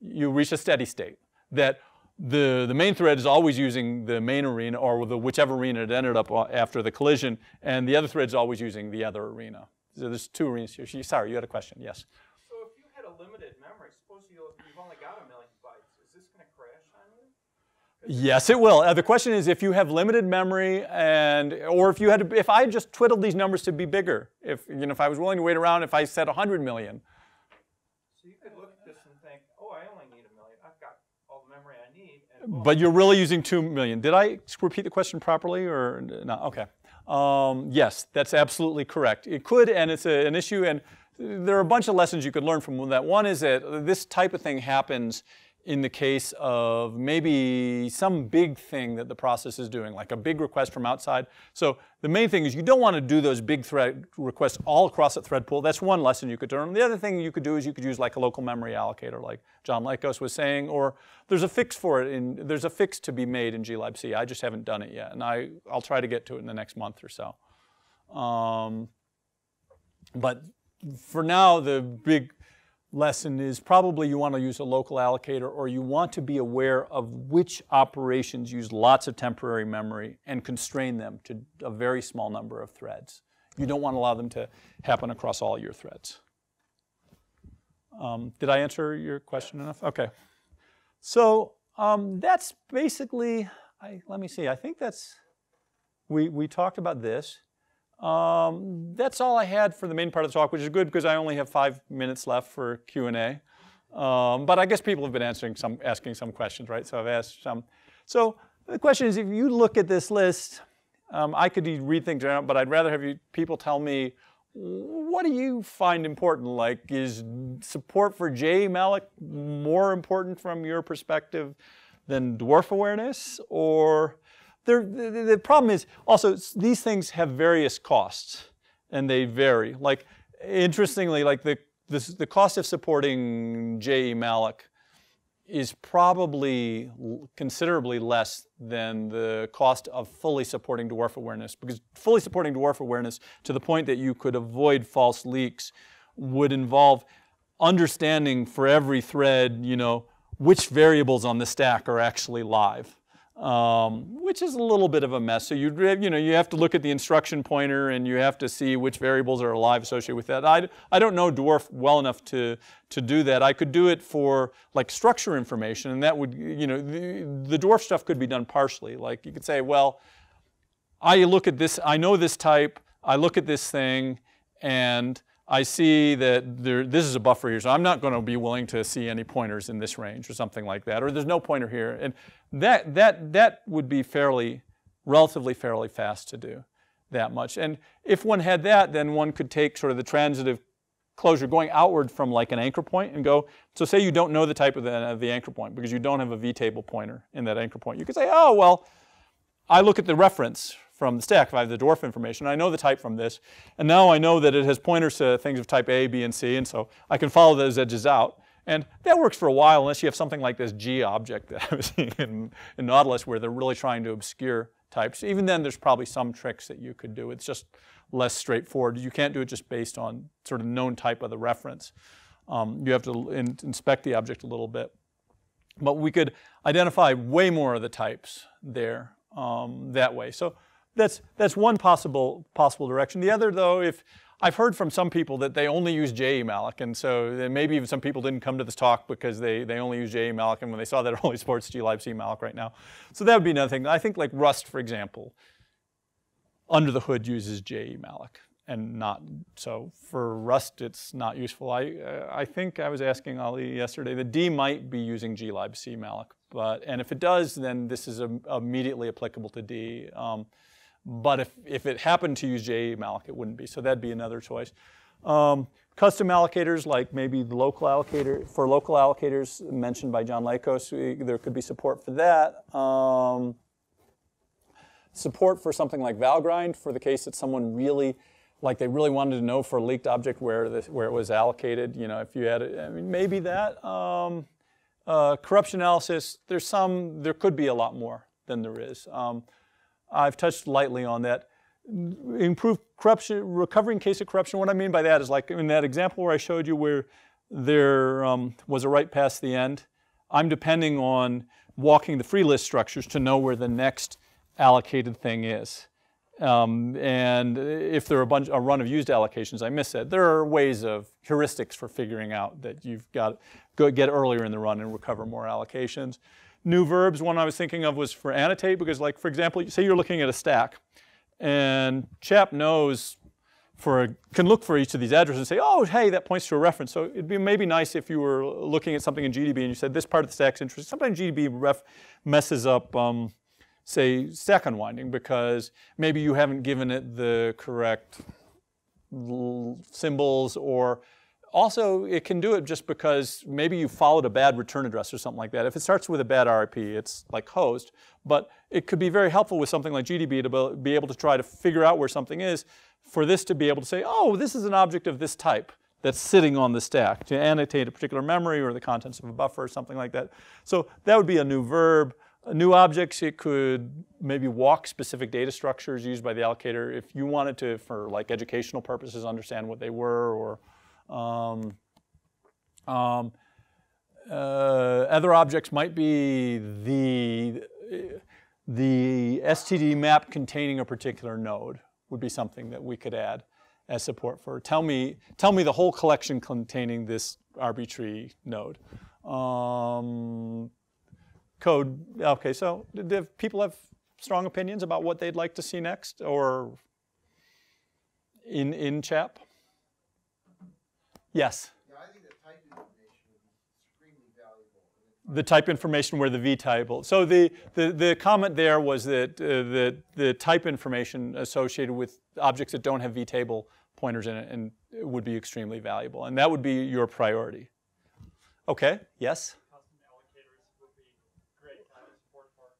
you reach a steady state that The, the main thread is always using the main arena, or the, whichever arena it ended up after the collision, and the other thread is always using the other arena. So there's two arenas here. Sorry, you had a question, yes? So if you had a limited memory, suppose you, you've only got a million bytes, is this going to crash on you? Yes, it will. Uh, the question is, if you have limited memory, and or if you had to, if I just twiddled these numbers to be bigger, if, you know, if I was willing to wait around, if I said one hundred million. So you could look at this and think, oh, I only need a million. I've got all the memory I need. And but you're really using two million. Did I repeat the question properly or not? Okay. Um, yes, that's absolutely correct. It could, and it's a, an issue, and there are a bunch of lessons you could learn from that. One is that this type of thing happens in the case of maybe some big thing that the process is doing, like a big request from outside. So the main thing is you don't want to do those big thread requests all across the thread pool. That's one lesson you could learn. The other thing you could do is you could use like a local memory allocator, like John Lycos was saying, or there's a fix for it. In, there's a fix to be made in glibc. I just haven't done it yet, and I, I'll try to get to it in the next month or so. Um, but for now, the big lesson is probably you want to use a local allocator, or you want to be aware of which operations use lots of temporary memory and constrain them to a very small number of threads. You don't want to allow them to happen across all your threads. Um, did I answer your question enough? Okay. So um, that's basically, I, let me see, I think that's, we, we talked about this. Um, that's all I had for the main part of the talk, which is good because I only have five minutes left for Q and A. Um, but I guess people have been answering some, asking some questions, right? So I've asked some. So the question is, if you look at this list, um, I could read things out, but I'd rather have you people tell me, what do you find important? Like, is support for jemalloc more important from your perspective than dwarf awareness, or? They're, the problem is also these things have various costs, and they vary. Like interestingly, like the this, the cost of supporting jemalloc is probably considerably less than the cost of fully supporting dwarf awareness, because fully supporting dwarf awareness to the point that you could avoid false leaks would involve understanding for every thread, you know, which variables on the stack are actually live. um, which is a little bit of a mess. So you you know you have to look at the instruction pointer and you have to see which variables are alive associated with that. I I don't know DWARF well enough to to do that. I could do it for like structure information, and that would you know the, the DWARF stuff could be done partially. Like you could say, well, I look at this. I know this type. I look at this thing, and I see that there, this is a buffer here, so I'm not going to be willing to see any pointers in this range or something like that, or there's no pointer here. And that, that, that would be fairly, relatively fairly fast to do that much. And if one had that, then one could take sort of the transitive closure going outward from like an anchor point and go, so say you don't know the type of the, of the anchor point because you don't have a Vtable pointer in that anchor point. You could say, oh, well, I look at the reference from the stack, if I have the DWARF information, I know the type from this, and now I know that it has pointers to things of type A, B, and C, and so I can follow those edges out. And that works for a while unless you have something like this GObject that I was seeing in, in Nautilus where they're really trying to obscure types. Even then, there's probably some tricks that you could do. It's just less straightforward. You can't do it just based on sort of known type of the reference. Um, you have to in, inspect the object a little bit. But we could identify way more of the types there um, that way. So That's, that's one possible, possible direction. The other, though, if I've heard from some people that they only use jemalloc, and so maybe even some people didn't come to this talk because they, they only use jemalloc, and when they saw that it only supports glibc malloc right now. So that would be another thing. I think like Rust, for example, under the hood uses jemalloc, and not, so for Rust it's not useful. I, uh, I think I was asking Ali yesterday that D might be using glibc malloc, but, and if it does, then this is a, immediately applicable to D. Um, But if, if it happened to use jemalloc, it wouldn't be. So that'd be another choice. Um, custom allocators, like maybe the local allocator, for local allocators mentioned by John Lakos, there could be support for that. Um, support for something like Valgrind, for the case that someone really, like they really wanted to know for a leaked object where, the, where it was allocated. You know, if you had it, I mean, maybe that. Um, uh, corruption analysis, there's some, there could be a lot more than there is. Um, I've touched lightly on that. Improved corruption, recovering case of corruption. What I mean by that is like in that example where I showed you where there um, was a write past the end, I'm depending on walking the free list structures to know where the next allocated thing is. Um, and if there are a, bunch, a run of used allocations, I missed that. There are ways of heuristics for figuring out that you've got to go get earlier in the run and recover more allocations. New verbs, one I was thinking of was for annotate, because like, for example, say you're looking at a stack, and CHAP knows for, a, can look for each of these addresses and say, oh, hey, that points to a reference. So it'd be maybe nice if you were looking at something in G D B and you said this part of the stack's interesting. Sometimes G D B ref messes up, um, say, stack unwinding, because maybe you haven't given it the correct symbols, or also, it can do it just because maybe you followed a bad return address or something like that. If it starts with a bad R I P, it's like host, but it could be very helpful with something like G D B to be able to try to figure out where something is, for this to be able to say, oh, this is an object of this type that's sitting on the stack, to annotate a particular memory or the contents of a buffer or something like that. So that would be a new verb. New objects, it could maybe walk specific data structures used by the allocator if you wanted to, for like educational purposes, understand what they were, or Um, um, uh, other objects might be the, the S T D map containing a particular node would be something that we could add as support for. Tell me, tell me the whole collection containing this arbitrary node. Um, code, okay, so do people have strong opinions about what they'd like to see next or in, in CHAP? Yes? Yeah, I think the type information would be extremely valuable. The type information where the Vtable. So the, the, the comment there was that uh, the, the type information associated with objects that don't have Vtable pointers in it and it would be extremely valuable. And that would be your priority. Okay, yes? Custom allocators would be great. I would support for.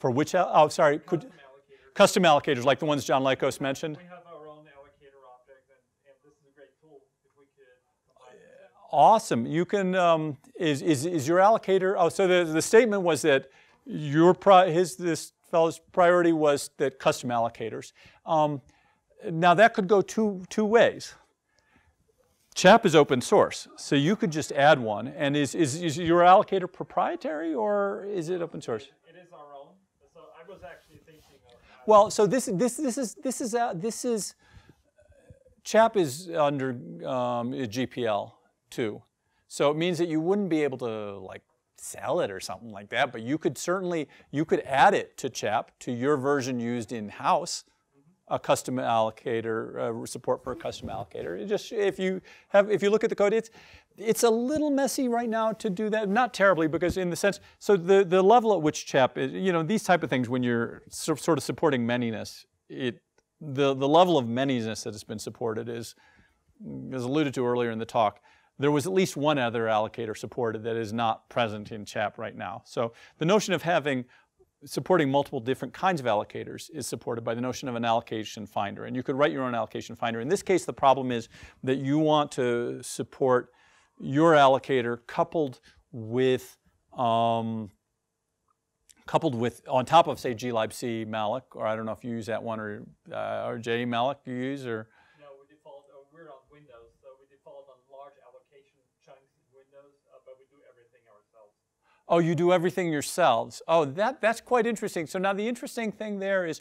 For which, oh, sorry. Custom could, allocators. Custom allocators, like the ones John Lakos mentioned. We have awesome. You can, um, is, is, is your allocator, oh, so the, the statement was that your, pri his, this fellow's priority was that custom allocators. Um, now that could go two, two ways. CHAP is open source, so you could just add one. And is, is, is your allocator proprietary or is it open source? It is our own. was actually thinking of. Well, so this this this is this is uh, this is CHAP is under um, G P L too, so it means that you wouldn't be able to like sell it or something like that, but you could certainly you could add it to CHAP to your version used in house. A custom allocator, uh, support for a custom allocator. It just if you have, if you look at the code, it's it's a little messy right now to do that. Not terribly, because in the sense, so the the level at which CHAP, is, you know, these type of things when you're so, sort of supporting manyness, it the the level of manyness that has been supported is, as alluded to earlier in the talk, there was at least one other allocator supported that is not present in CHAP right now. So the notion of having supporting multiple different kinds of allocators is supported by the notion of an allocation finder. And you could write your own allocation finder. In this case, the problem is that you want to support your allocator coupled with, um, coupled with on top of, say, glibc malloc, or I don't know if you use that one, or, uh, or jemalloc you use, or? No, we default, uh, we're on Windows, so we default on large allocation chunks in Windows, uh, but we do everything ourselves. Oh, you do everything yourselves. Oh, that, that's quite interesting. So now the interesting thing there is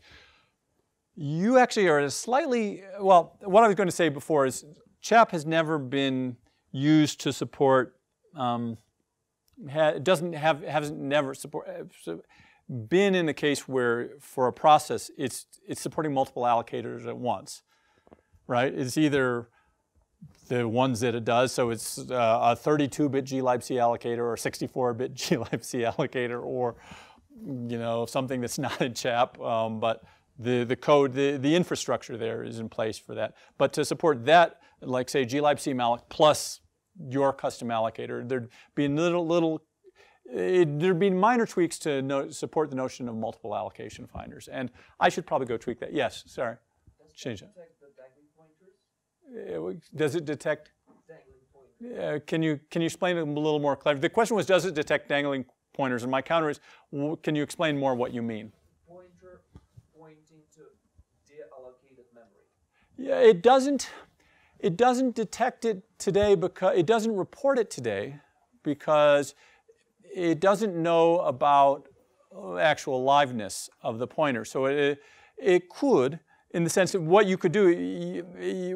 you actually are a slightly, well, what I was going to say before is CHAP has never been used to support, um, ha, doesn't have, hasn't never support, been in the case where for a process it's, it's supporting multiple allocators at once, right? It's either the ones that it does, so it's uh, a thirty-two bit glibc allocator or a sixty-four bit glibc allocator, or you know something that's not in CHAP, um, but the the code, the the infrastructure there is in place for that. But to support that, like say glibc malloc plus your custom allocator, there'd be little little it, there'd be minor tweaks to no, support the notion of multiple allocation finders. And I should probably go tweak that. Yes, sorry, change it. Does it detect? Uh, can you can you explain it a little more cleverly? The question was, does it detect dangling pointers? And my counter is, can you explain more what you mean? Pointer pointing to deallocated memory. Yeah, it doesn't. It doesn't detect it today because it doesn't report it today because it doesn't know about actual liveness of the pointer. So it it could. In the sense that what you could do,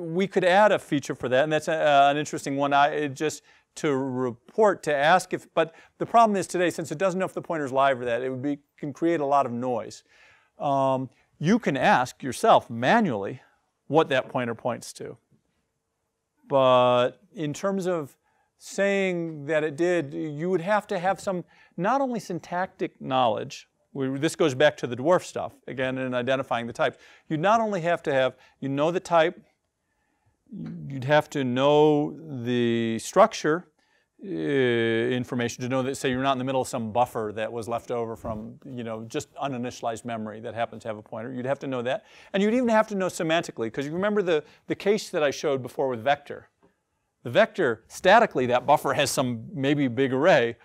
we could add a feature for that, and that's a, an interesting one. I just to report to ask if, but the problem is today, since it doesn't know if the pointer's live or that, it would be can create a lot of noise. Um, you can ask yourself manually what that pointer points to, but in terms of saying that it did, you would have to have some not only syntactic knowledge. We, this goes back to the DWARF stuff, again, in identifying the types. You not only have to have, you know the type, you'd have to know the structure uh, information to know that, say, you're not in the middle of some buffer that was left over from, you know, just uninitialized memory that happens to have a pointer. You'd have to know that. And you'd even have to know semantically, because you remember the, the case that I showed before with vector. The vector, statically, that buffer has some maybe big array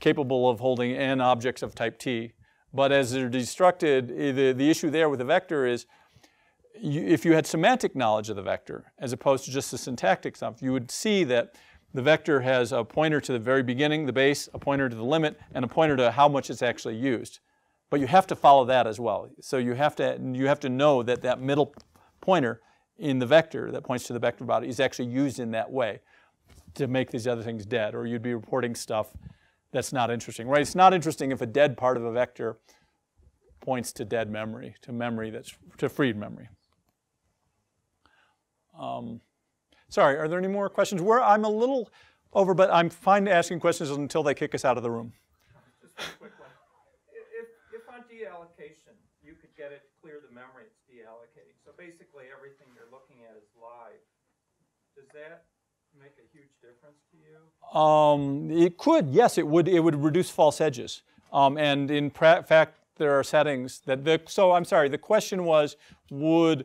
capable of holding n objects of type T. But as they're destructed, the, the issue there with the vector is you, if you had semantic knowledge of the vector, as opposed to just the syntactic stuff, you would see that the vector has a pointer to the very beginning, the base, a pointer to the limit, and a pointer to how much it's actually used. But you have to follow that as well. So you have to, you have to know that that middle pointer in the vector that points to the vector body is actually used in that way to make these other things dead, or you'd be reporting stuff that's not interesting, right? It's not interesting if a dead part of a vector points to dead memory, to memory that's, to freed memory. Um, sorry, are there any more questions? We're, I'm a little over, but I'm fine asking questions until they kick us out of the room. Just a quick one. If, if on deallocation, you could get it clear the memory it's deallocating. So basically everything you're looking at is live. Does that make a huge difference to you? Um, it could, yes, it would. It would reduce false edges. Um, and in fact, there are settings that. The, so I'm sorry. The question was, would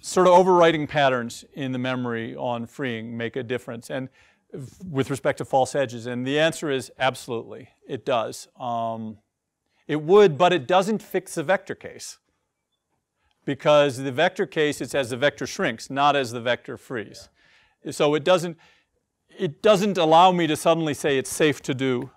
sort of overwriting patterns in the memory on freeing make a difference? And with respect to false edges, and the answer is absolutely, it does. Um, it would, but it doesn't fix the vector case, because the vector case it's as the vector shrinks, not as the vector frees. Yeah. So it doesn't, it doesn't allow me to suddenly say it's safe to do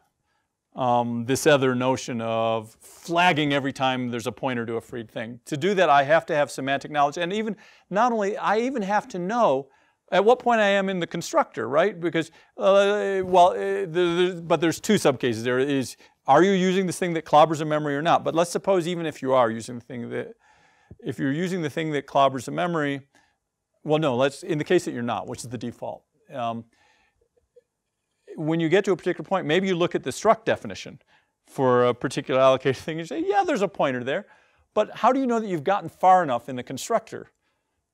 um, this other notion of flagging every time there's a pointer to a freed thing. To do that, I have to have semantic knowledge. And even, not only, I even have to know at what point I am in the constructor, right? Because, uh, well, uh, there's, but there's two subcases. There is, are you using this thing that clobbers a memory or not? But let's suppose even if you are using the thing that, if you're using the thing that clobbers a memory, well, no, let's, in the case that you're not, which is the default. Um, when you get to a particular point, maybe you look at the struct definition for a particular allocated thing and you say, yeah, there's a pointer there. But how do you know that you've gotten far enough in the constructor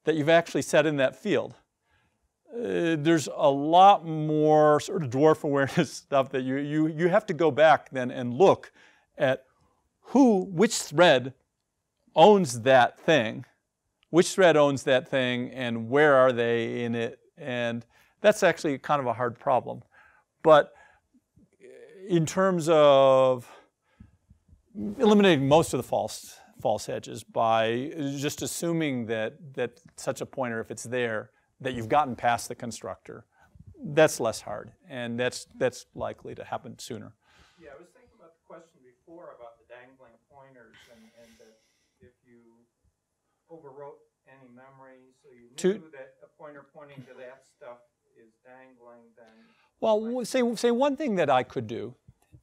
that you've actually set in that field? Uh, there's a lot more sort of dwarf awareness stuff that you, you, you have to go back then and look at who, which thread owns that thing, which thread owns that thing, and where are they in it. And that's actually kind of a hard problem. But in terms of eliminating most of the false, false hedges by just assuming that, that such a pointer, if it's there, that you've gotten past the constructor, that's less hard, and that's that's likely to happen sooner. Yeah, I was thinking about the question before about the dangling pointers, and, and that if you overwrote any memory, so you knew to, that a pointer pointing to that stuff is dangling, then. Well, like, say say one thing that I could do,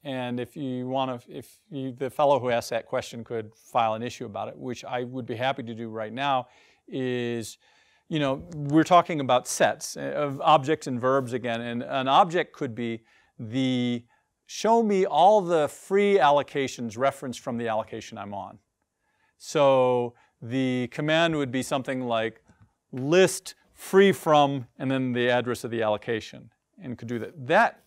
and if you want to, if you, the fellow who asked that question could file an issue about it, which I would be happy to do right now, is. You know, we're talking about sets of objects and verbs again, and an object could be the show me all the free allocations referenced from the allocation I'm on. So the command would be something like list free from and then the address of the allocation, and could do that. That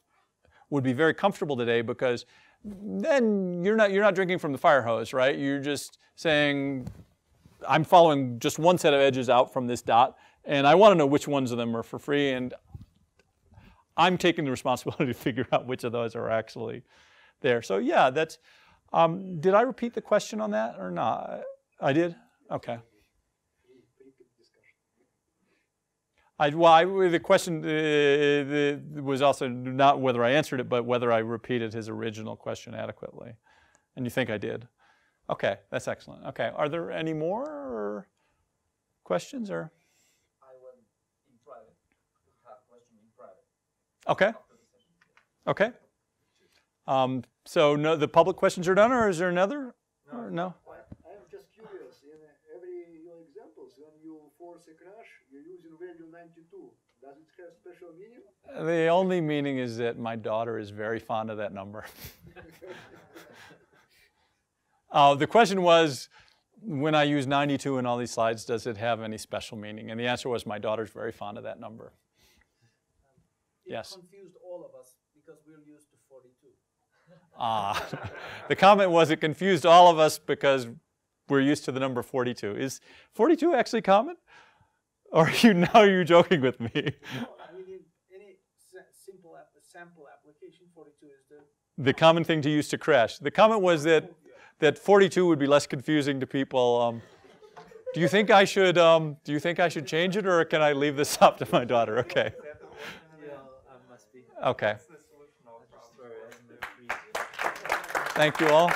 would be very comfortable today because then you're not, you're not drinking from the fire hose, right? You're just saying, I'm following just one set of edges out from this dot, and I want to know which ones of them are for free, and I'm taking the responsibility to figure out which of those are actually there. So yeah, that's, um, did I repeat the question on that or not? I did? Okay. I, well, I, the question uh, the, was also not whether I answered it, but whether I repeated his original question adequately, and you think I did. Okay, that's excellent. Okay, are there any more questions or? I will in private. Have a question in private. Okay. Okay. Um, so no, the public questions are done, or is there another? No. Or no? I am just curious. In every your examples, when you force a crash, you're using value ninety-two. Does it have special meaning? The only meaning is that my daughter is very fond of that number. Uh, the question was, when I use ninety-two in all these slides, does it have any special meaning? And the answer was, my daughter's very fond of that number. Um, it yes. confused all of us because we're used to forty-two. Ah, the comment was, it confused all of us because we're used to the number forty-two. Is forty-two actually common? Or are you now you're joking with me? No, I mean, in any simple app, sample application, forty-two is the the common thing to use to crash. The comment was that. That forty-two would be less confusing to people. Um, do you think I should? Um, do you think I should change it, or can I leave this up to my daughter? Okay. Okay. Thank you all.